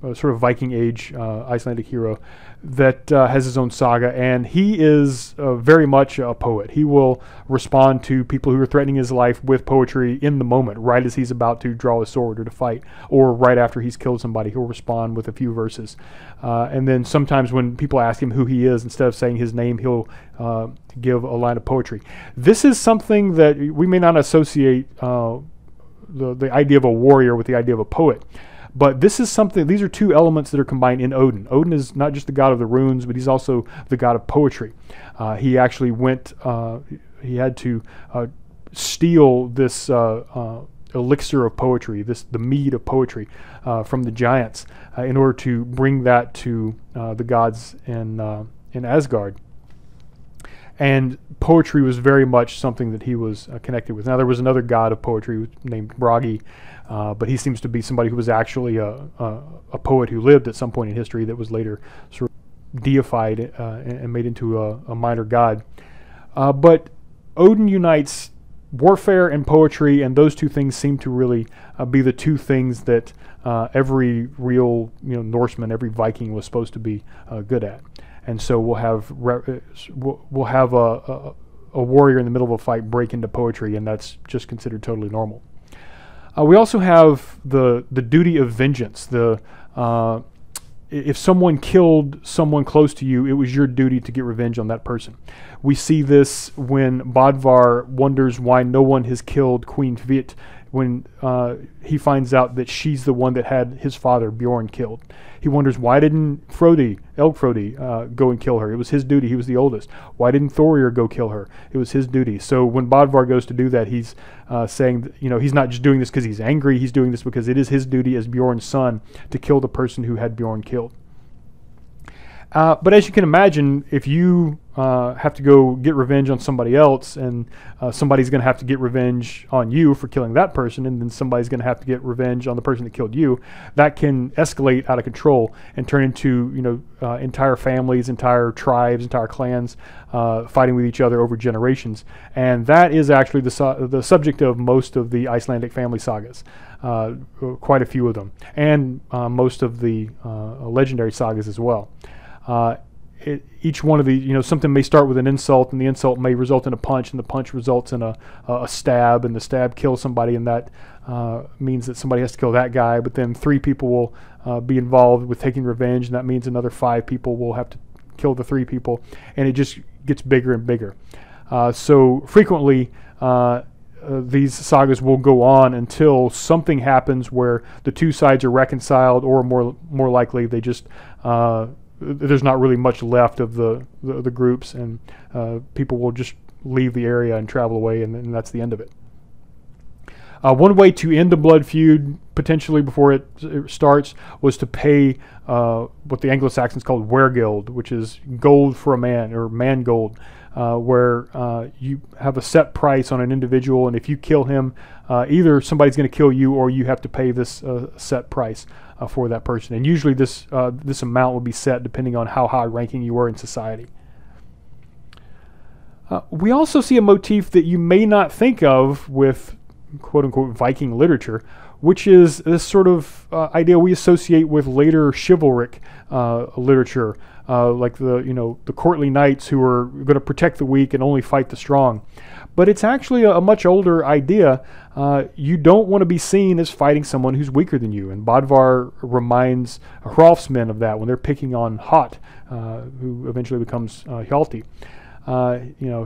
sort of Viking Age Icelandic hero that has his own saga, and he is very much a poet. He will respond to people who are threatening his life with poetry in the moment, right as he's about to draw his sword or to fight, or right after he's killed somebody, he'll respond with a few verses. And then sometimes when people ask him who he is, instead of saying his name, he'll give a line of poetry. This is something that we may not associate the idea of a warrior with the idea of a poet. But this is something, these are two elements that are combined in Odin. Odin is not just the god of the runes, but he's also the god of poetry. He actually went, he had to steal this elixir of poetry, the mead of poetry from the giants in order to bring that to the gods in Asgard. And poetry was very much something that he was connected with. Now, there was another god of poetry named Bragi, but he seems to be somebody who was actually a poet who lived at some point in history that was later sort of deified and made into a minor god. But Odin unites warfare and poetry, and those two things seem to really be the two things that every real, you know, Norseman, every Viking was supposed to be good at. And so we'll have a warrior in the middle of a fight break into poetry, and that's just considered totally normal. We also have the duty of vengeance. If someone killed someone close to you, it was your duty to get revenge on that person. We see this when Bodvar wonders why no one has killed Queen Tveit, when he finds out that she's the one that had his father, Bjorn, killed. He wonders, why didn't Elgfrodi go and kill her? It was his duty, he was the oldest. Why didn't Thorir go kill her? It was his duty. So when Bodvar goes to do that, he's saying that, you know, he's not just doing this because he's angry, he's doing this because it is his duty as Bjorn's son to kill the person who had Bjorn killed. But as you can imagine, if you have to go get revenge on somebody else, and somebody's going to have to get revenge on you for killing that person, and then somebody's going to have to get revenge on the person that killed you, that can escalate out of control and turn into, you know, entire families, entire tribes, entire clans fighting with each other over generations. And that is actually the subject of most of the Icelandic family sagas, quite a few of them, and most of the legendary sagas as well. Each one of the, you know, something may start with an insult, and the insult may result in a punch, and the punch results in a stab, and the stab kills somebody, and that means that somebody has to kill that guy. But then 3 people will be involved with taking revenge, and that means another 5 people will have to kill the 3 people, and it just gets bigger and bigger. So frequently these sagas will go on until something happens where the two sides are reconciled, or more likely they just there's not really much left of the groups, and people will just leave the area and travel away, and that's the end of it. One way to end the blood feud, potentially before it starts, was to pay what the Anglo-Saxons called wergild, which is gold for a man, or man gold, where you have a set price on an individual, and if you kill him, either somebody's going to kill you, or you have to pay this set price for that person. And usually this amount will be set depending on how high ranking you were in society. We also see a motif that you may not think of with quote-unquote Viking literature, which is this sort of idea we associate with later chivalric literature, like the courtly knights who are going to protect the weak and only fight the strong. But it's actually a much older idea. You don't want to be seen as fighting someone who's weaker than you, and Bodvar reminds Hrolf's men of that when they're picking on Hot, who eventually becomes Hjalti.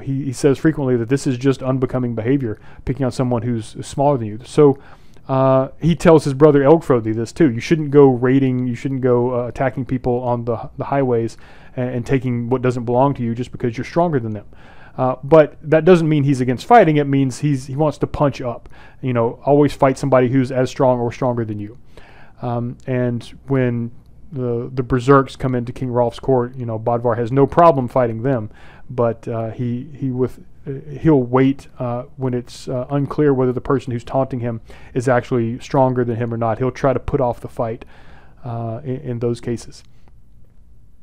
He says frequently that this is just unbecoming behavior, picking on someone who's smaller than you. So he tells his brother Elgfrodi this too. You shouldn't go raiding, you shouldn't go attacking people on the highways and taking what doesn't belong to you just because you're stronger than them. But that doesn't mean he's against fighting. It means he wants to punch up. You know, always fight somebody who's as strong or stronger than you. And when the berserks come into King Hrolf's court, you know, Bodvar has no problem fighting them, but he'll wait when it's unclear whether the person who's taunting him is actually stronger than him or not. He'll try to put off the fight in those cases.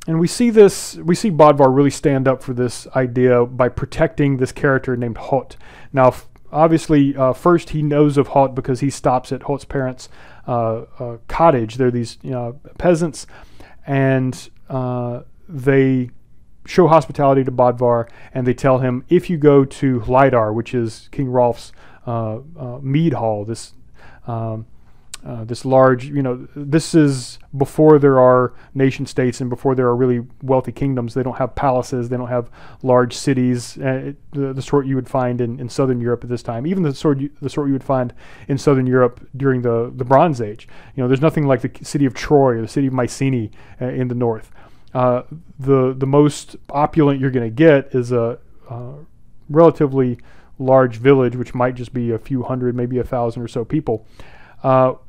And we see Bodvar really stand up for this idea by protecting this character named Hot. Now, obviously, first he knows of Hot because he stops at Hot's parents' cottage. They're these peasants, and they show hospitality to Bodvar, and they tell him, if you go to Hlidar, which is King Hrolf's mead hall, this large, this is before there are nation states and before there are really wealthy kingdoms. They don't have palaces, they don't have large cities, the sort you would find in Southern Europe at this time, even the sort you would find in Southern Europe during the Bronze Age. There's nothing like the city of Troy or the city of Mycenae in the north. The most opulent you're going to get is a relatively large village, which might just be a few hundred, maybe 1,000 or so people.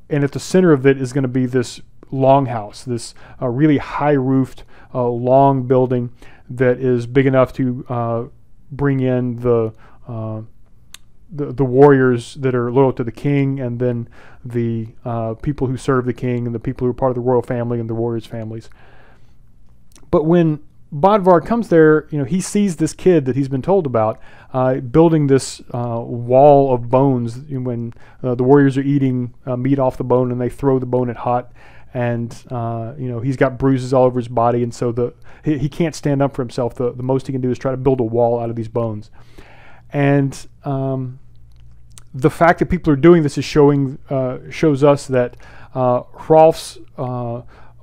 And at the center of it is going to be this longhouse, this really high-roofed, long building that is big enough to bring in the warriors that are loyal to the king, and then the people who serve the king, and the people who are part of the royal family and the warriors' families. But when Bodvar comes there, he sees this kid that he's been told about building this wall of bones. When the warriors are eating meat off the bone, and they throw the bone at Hot, and he's got bruises all over his body, and so he can't stand up for himself. The most he can do is try to build a wall out of these bones. And the fact that people are doing this is shows us that Hrolf's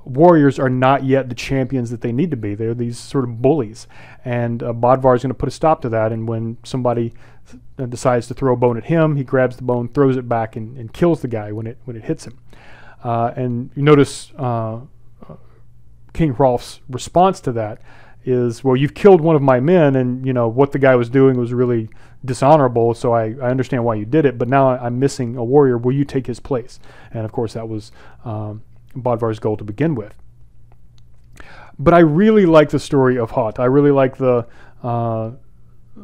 warriors are not yet the champions that they need to be. They're these sort of bullies, and Bodvar is going to put a stop to that. And when somebody decides to throw a bone at him, he grabs the bone, throws it back, and kills the guy when it hits him. And you notice King Hrolf's response to that is, well, you've killed one of my men, and what the guy was doing was really dishonorable, so I understand why you did it, but now I'm missing a warrior. Will you take his place? And of course that was Bodvar's goal to begin with. But I really like the story of Hot. I really like the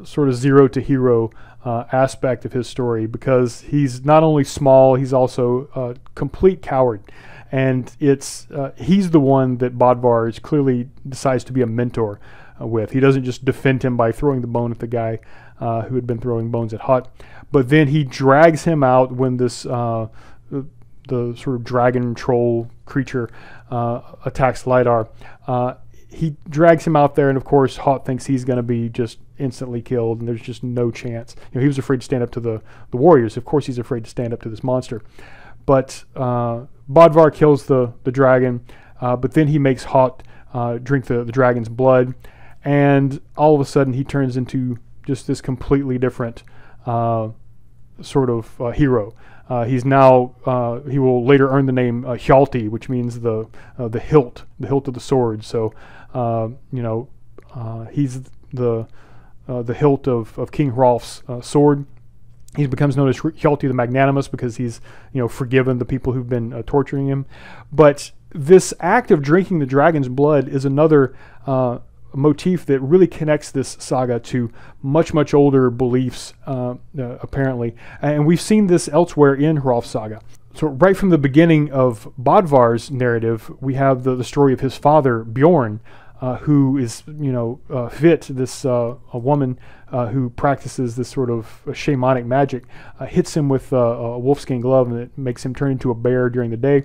sort of zero to hero aspect of his story, because he's not only small, he's also a complete coward. And he's the one that Bodvar is clearly decides to be a mentor with. He doesn't just defend him by throwing the bone at the guy who had been throwing bones at Hot, but then he drags him out when this the sort of dragon troll creature attacks Hlidar. He drags him out there, and of course Hot thinks he's going to be just instantly killed, and there's just no chance. He was afraid to stand up to the warriors. Of course he's afraid to stand up to this monster. But Bodvar kills the dragon, but then he makes Hot drink the dragon's blood, and all of a sudden he turns into just this completely different sort of hero. He's now, he will later earn the name Hjalti, which means the hilt of the sword. So, he's the hilt of King Hrolf's sword. He becomes known as Hjalti the Magnanimous because he's, forgiven the people who've been torturing him. But this act of drinking the dragon's blood is another motif that really connects this saga to much, much older beliefs, apparently. And we've seen this elsewhere in Hrolf's saga. So right from the beginning of Bodvar's narrative, we have the story of his father, Bjorn, who is, fit, this a woman who practices this sort of shamanic magic, hits him with a wolfskin glove, and it makes him turn into a bear during the day.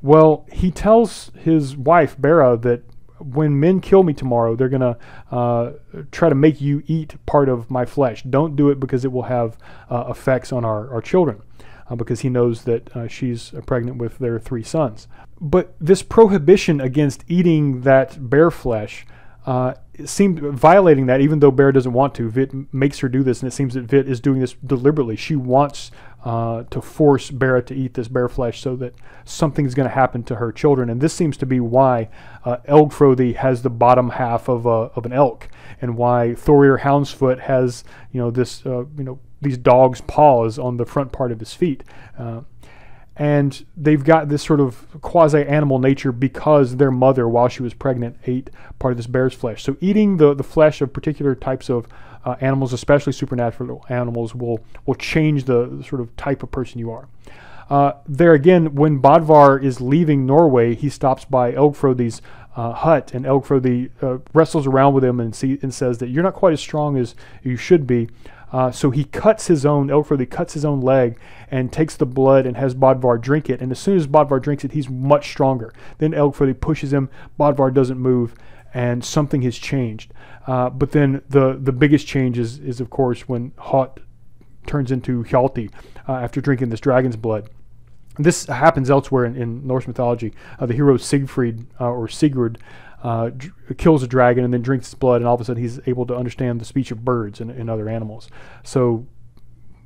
Well, he tells his wife, Bera, that when men kill me tomorrow, they're going to try to make you eat part of my flesh. Don't do it, because it will have effects on our children, because he knows that she's pregnant with their 3 sons. But this prohibition against eating that bear flesh, it seemed violating that, even though Bear doesn't want to. Vit makes her do this, and it seems that Vit is doing this deliberately. She wants to force Bera to eat this bear flesh so that something's going to happen to her children. And this seems to be why Elgfröði has the bottom half of an elk, and why Thorir Houndsfoot has these dog's paws on the front part of his feet. And they've got this sort of quasi-animal nature because their mother, while she was pregnant, ate part of this bear's flesh. So eating the flesh of particular types of animals, especially supernatural animals, will change the sort of type of person you are. There again, when Bodvar is leaving Norway, he stops by Elgfröði's hut, and Elgfröði wrestles around with him and says that you're not quite as strong as you should be. So he cuts his own, Elgfröði cuts his own leg and takes the blood and has Bodvar drink it. And as soon as Bodvar drinks it, he's much stronger. Then Elgfröði pushes him, Bodvar doesn't move, and something has changed. But then the biggest change is of course, when Haut turns into Hjalti after drinking this dragon's blood. This happens elsewhere in Norse mythology. The hero Siegfried, or Sigurd, kills a dragon and then drinks its blood, and all of a sudden he's able to understand the speech of birds and other animals. So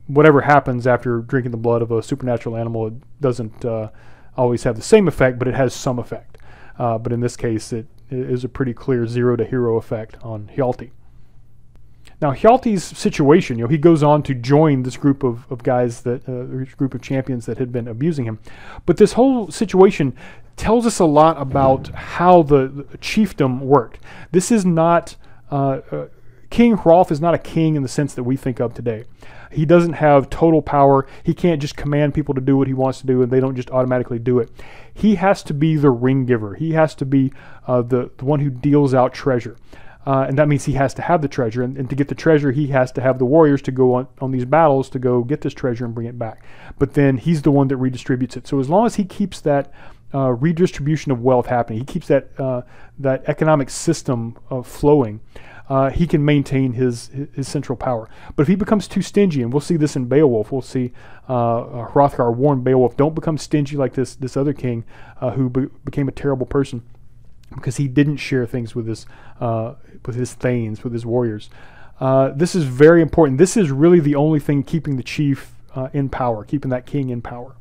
whatever happens after drinking the blood of a supernatural animal, it doesn't always have the same effect, but it has some effect. But in this case, it is a pretty clear zero-to-hero effect on Hjalti. Now, Hjalti's situation, he goes on to join this group of guys, this group of champions that had been abusing him. But this whole situation tells us a lot about how the chiefdom worked. This is not, King Hrolf is not a king in the sense that we think of today. He doesn't have total power. He can't just command people to do what he wants to do, and they don't just automatically do it. He has to be the ring giver. He has to be the one who deals out treasure. And that means he has to have the treasure, and to get the treasure, he has to have the warriors to go on these battles to go get this treasure and bring it back. But then he's the one that redistributes it. So as long as he keeps that redistribution of wealth happening, he keeps that that economic system flowing, he can maintain his central power. But if he becomes too stingy, and we'll see this in Beowulf, we'll see Hrothgar warn Beowulf, don't become stingy like this other king who became a terrible person, because he didn't share things with his thanes, with his warriors. This is very important. This is really the only thing keeping the chief in power, keeping that king in power.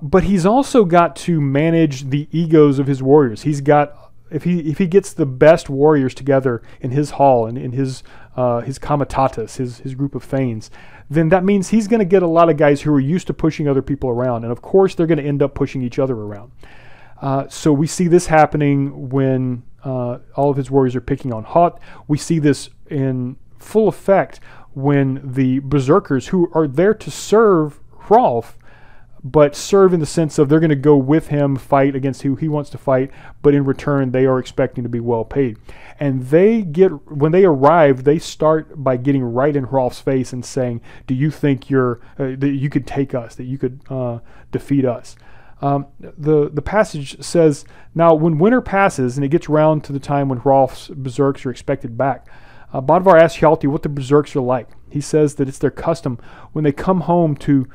But he's also got to manage the egos of his warriors. He's got, if he gets the best warriors together in his hall and in his comitatus, his group of thanes, then that means he's going to get a lot of guys who are used to pushing other people around, and of course they're going to end up pushing each other around. So we see this happening when all of his warriors are picking on Haut. We see this in full effect when the berserkers, who are there to serve Hrolf, but serve in the sense of they're going to go with him, fight against who he wants to fight, but in return they are expecting to be well paid. And they get, when they arrive, they start by getting right in Hrolf's face and saying, do you think that you could take us, that you could defeat us? The passage says, now when winter passes and it gets round to the time when Hrolf's berserks are expected back, Bodvar asks Hjalti what the berserks are like. He says that it's their custom when they come home to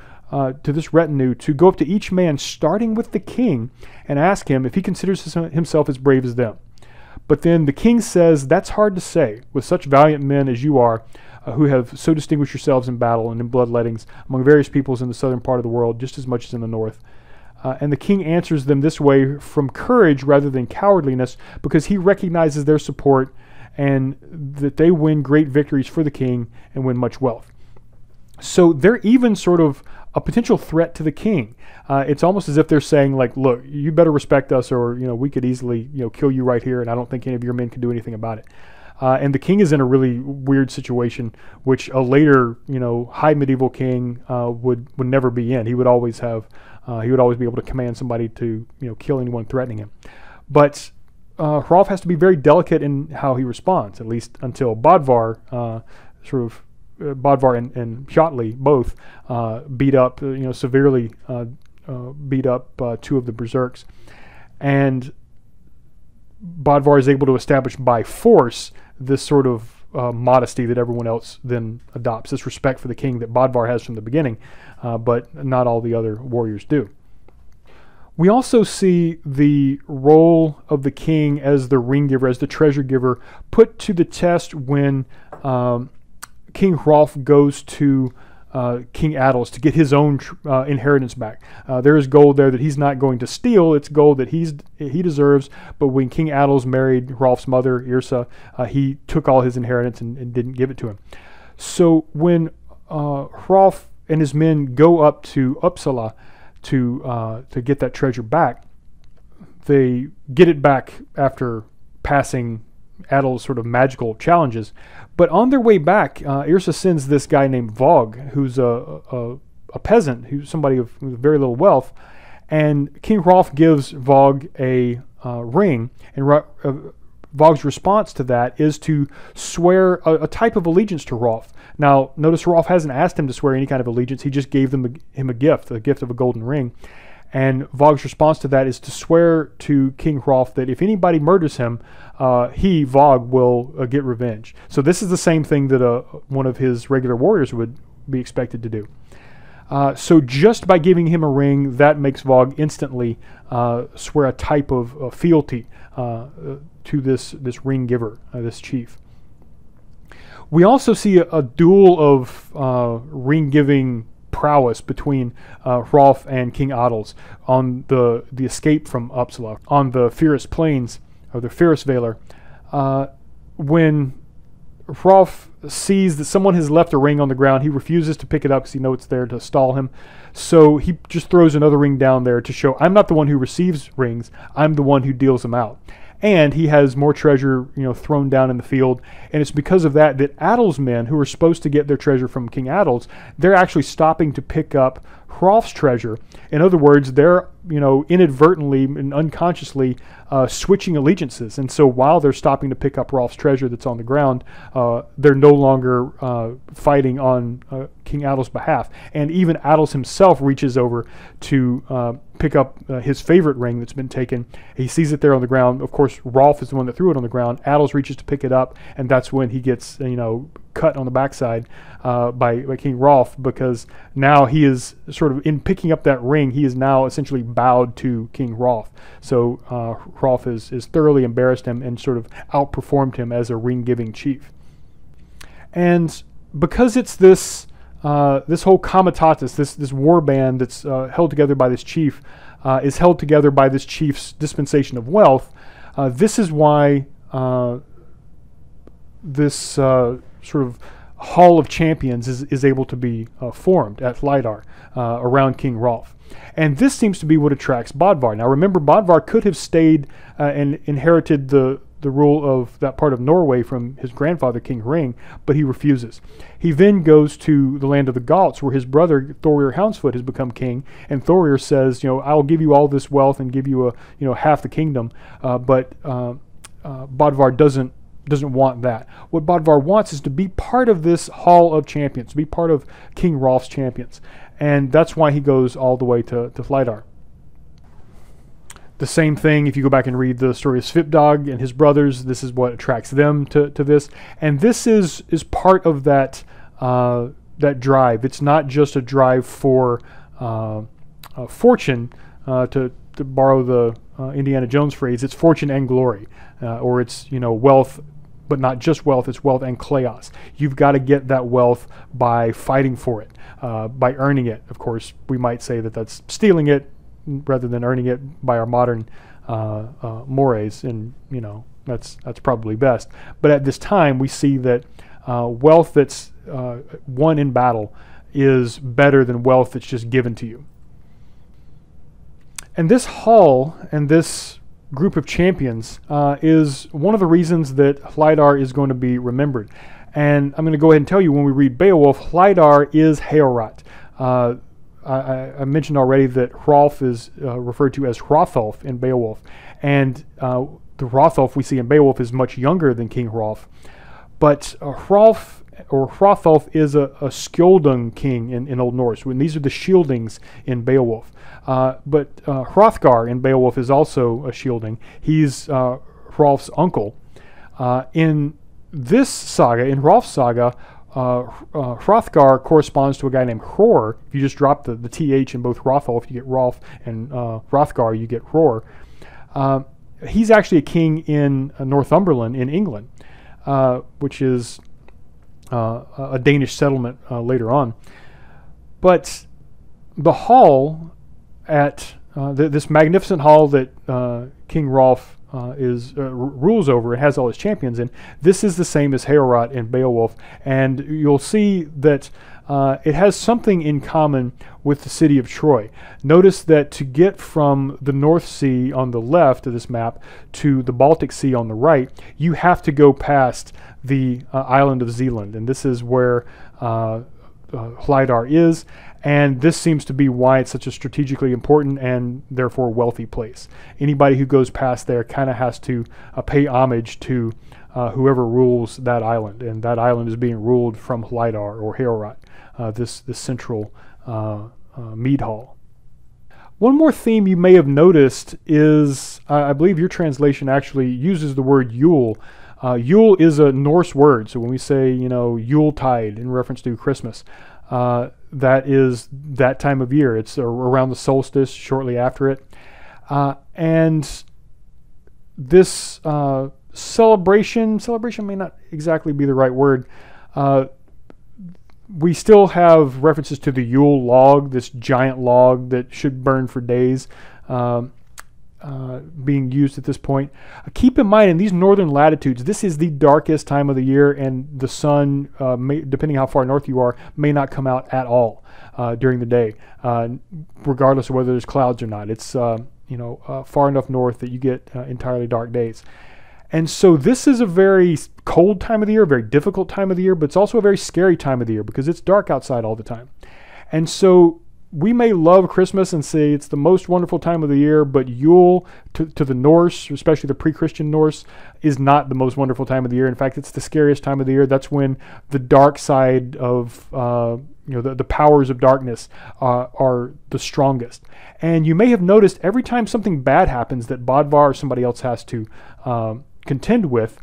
this retinue to go up to each man, starting with the king, and ask him if he considers himself as brave as them. But then the king says, that's hard to say with such valiant men as you are, who have so distinguished yourselves in battle and in bloodlettings among various peoples in the southern part of the world, just as much as in the north. And the king answers them this way from courage rather than cowardliness, because he recognizes their support and that they win great victories for the king and win much wealth. So they're even sort of a potential threat to the king. It's almost as if they're saying, like, look, you better respect us, or we could easily kill you right here, and I don't think any of your men can do anything about it. And the king is in a really weird situation, which a later, high medieval king would never be in. He would always have, he would always be able to command somebody to, kill anyone threatening him. But Hrolf has to be very delicate in how he responds, at least until Bodvar, Bodvar and Hjatli both beat up, severely beat up two of the Berserks. And Bodvar is able to establish by force this sort of modesty that everyone else then adopts, this respect for the king that Bodvar has from the beginning, but not all the other warriors do. We also see the role of the king as the ring giver, as the treasure giver, put to the test when King Hrolf goes to King Attalus to get his own inheritance back. There is gold there that he's not going to steal. It's gold that he deserves. But when King Attalus married Hrolf's mother, Yrsa, he took all his inheritance and didn't give it to him. So when Hrolf and his men go up to Uppsala to get that treasure back, they get it back after passing Attal's sort of magical challenges. But on their way back, Yrsa sends this guy named Vog, who's a peasant, who's somebody with very little wealth, and King Hrolf gives Vog a ring, and Vog's response to that is to swear a type of allegiance to Hrolf. Now, notice Hrolf hasn't asked him to swear any kind of allegiance, he just gave him a gift of a golden ring. And Vog's response to that is to swear to King Hrolf that if anybody murders him, he, Vog, will get revenge. So this is the same thing that one of his regular warriors would be expected to do. So just by giving him a ring, that makes Vog instantly swear a type of fealty to this ring giver, this chief. We also see a duel of ring-giving prowess between Hrolf and King Attalus on the escape from Uppsala, on the Fyrus Plains, or the Fyrisvelar. When Hrolf sees that someone has left a ring on the ground, he refuses to pick it up because he knows it's there to stall him. So he just throws another ring down there to show, I'm not the one who receives rings, I'm the one who deals them out. And he has more treasure, thrown down in the field. And it's because of that that Attal's men, who are supposed to get their treasure from King Attalus, they're actually stopping to pick up Hrolf's treasure. In other words, they're, inadvertently and unconsciously switching allegiances. And so while they're stopping to pick up Hrolf's treasure that's on the ground, they're no longer fighting on King Attal's behalf. And even Attalus himself reaches over to pick up his favorite ring that's been taken. He sees it there on the ground. Of course, Hrolf is the one that threw it on the ground. Attalus reaches to pick it up, and that's when he gets, cut on the backside by King Hrolf, because now he is sort of, in picking up that ring, he is now essentially bowed to King Hrolf. So Hrolf is thoroughly embarrassed him and sort of outperformed him as a ring-giving chief. And because it's this whole comitatus, this war band that's held together by this chief, is held together by this chief's dispensation of wealth, this is why this sort of Hall of Champions is able to be formed at Hlidar around King Hrolf. And this seems to be what attracts Bodvar. Now remember, Bodvar could have stayed and inherited the rule of that part of Norway from his grandfather, King Hring, but he refuses. He then goes to the land of the Goths, where his brother, Thorir Houndsfoot, has become king, and Thorir says, I'll give you all this wealth and give you half the kingdom, but Bodvar doesn't want that. What Bodvar wants is to be part of this Hall of Champions, to be part of King Hrolf's champions. And that's why he goes all the way to Hlidar. The same thing, if you go back and read the story of Svipdag and his brothers, this is what attracts them to this. And this is part of that drive. It's not just a drive for fortune, to borrow the Indiana Jones phrase, it's fortune and glory, or it's wealth, but not just wealth, it's wealth and kleos. You've got to get that wealth by fighting for it, by earning it. Of course, we might say that that's stealing it rather than earning it by our modern mores, and that's probably best. But at this time, we see that wealth that's won in battle is better than wealth that's just given to you. And this hall and this group of champions is one of the reasons that Hlidar is going to be remembered. And I'm going to go ahead and tell you, when we read Beowulf, Hlidar is Heorot. I mentioned already that Hrolf is referred to as Hrothulf in Beowulf. And the Hrothulf we see in Beowulf is much younger than King Hrolf. But Hrolf or Hrothulf is a Skjoldung king in Old Norse, and these are the shieldings in Beowulf. But Hrothgar in Beowulf is also a shielding. He's Hrolf's uncle. In this saga, in Hrolf's saga, Hrothgar corresponds to a guy named Hror. If you just drop the TH in both Hrothulf, you get Hrolf, and Hrothgar, you get Hror. He's actually a king in Northumberland in England, which is a Danish settlement later on. But the hall at this magnificent hall that King Hrolf rules over, it has all his champions in. This is the same as Heorot in Beowulf, and you'll see that it has something in common with the city of Troy. Notice that to get from the North Sea on the left of this map to the Baltic Sea on the right, you have to go past the island of Zealand, and this is where Hlidar is, and this seems to be why it's such a strategically important and therefore wealthy place. Anybody who goes past there kind of has to pay homage to whoever rules that island, and that island is being ruled from Hlidar or Heorot, this central mead hall. One more theme you may have noticed is, I believe your translation actually uses the word Yule. Yule is a Norse word, so when we say, you know, Yuletide in reference to Christmas, that is that time of year. It's around the solstice, shortly after it. And this celebration may not exactly be the right word. We still have references to the Yule log, this giant log that should burn for days. Being used at this point. Keep in mind, in these northern latitudes, this is the darkest time of the year, and the sun, depending how far north you are, may not come out at all during the day, regardless of whether there's clouds or not. It's far enough north that you get entirely dark days. And so this is a very cold time of the year, a very difficult time of the year, but it's also a very scary time of the year because it's dark outside all the time. And so we may love Christmas and say it's the most wonderful time of the year, but Yule to the Norse, especially the pre-Christian Norse, is not the most wonderful time of the year. In fact, it's the scariest time of the year. That's when the dark side of, the powers of darkness are the strongest. And you may have noticed every time something bad happens that Bodvar or somebody else has to contend with,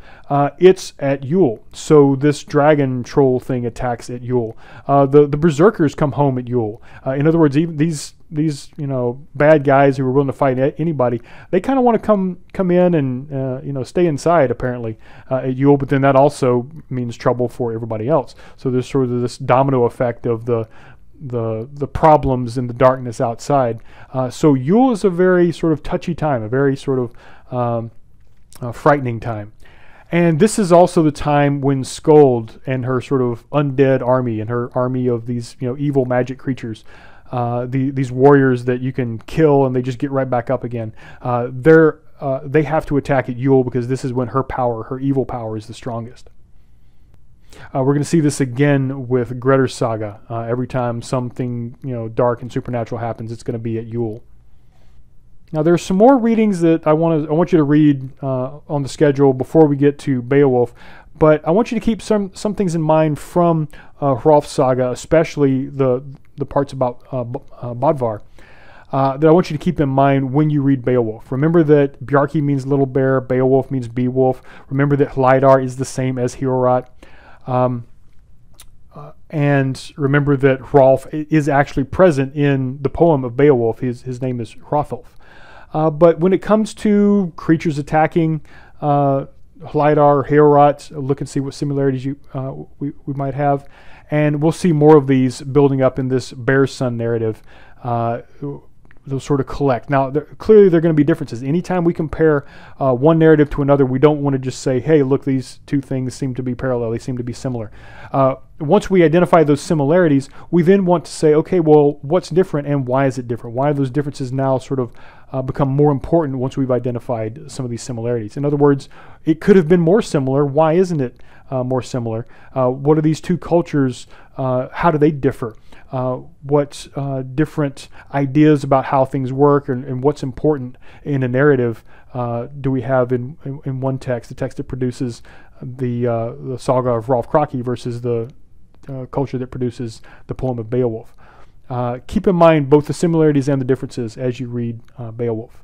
it's at Yule. So this dragon troll thing attacks at Yule. The berserkers come home at Yule. In other words, even these bad guys who are willing to fight anybody, they kind of want to come in and stay inside apparently at Yule. But then that also means trouble for everybody else. So there's sort of this domino effect of the problems in the darkness outside. So Yule is a very sort of touchy time, a very sort of frightening time. And this is also the time when Skold and her sort of undead army and her army of these evil magic creatures, these warriors that you can kill and they just get right back up again, they have to attack at Yule because this is when her evil power is the strongest. We're going to see this again with Grettir's saga. Every time something dark and supernatural happens, it's going to be at Yule. Now there are some more readings that I want you to read on the schedule before we get to Beowulf, but I want you to keep some things in mind from Hrolf's saga, especially the parts about Bodvar, that I want you to keep in mind when you read Beowulf. Remember that Bjarki means little bear, Beowulf means Beowulf. Remember that Hlidar is the same as Heorot. And remember that Hrolf is actually present in the poem of Beowulf. His name is Hrothulf. But when it comes to creatures attacking Hlidar, Heorot, look and see what similarities we might have. And we'll see more of these building up in this bear sun narrative. They'll sort of collect. Now, clearly there are going to be differences. Anytime we compare one narrative to another, we don't want to just say, hey, look, these two things seem to be parallel. They seem to be similar. Once we identify those similarities, we then want to say, okay, well, what's different and why is it different? Why are those differences now sort of become more important once we've identified some of these similarities. In other words, it could have been more similar. Why isn't it more similar? What are these two cultures, how do they differ? What different ideas about how things work and what's important in a narrative do we have in one text, the text that produces the saga of Rolf Krake versus the culture that produces the poem of Beowulf. Keep in mind both the similarities and the differences as you read Beowulf.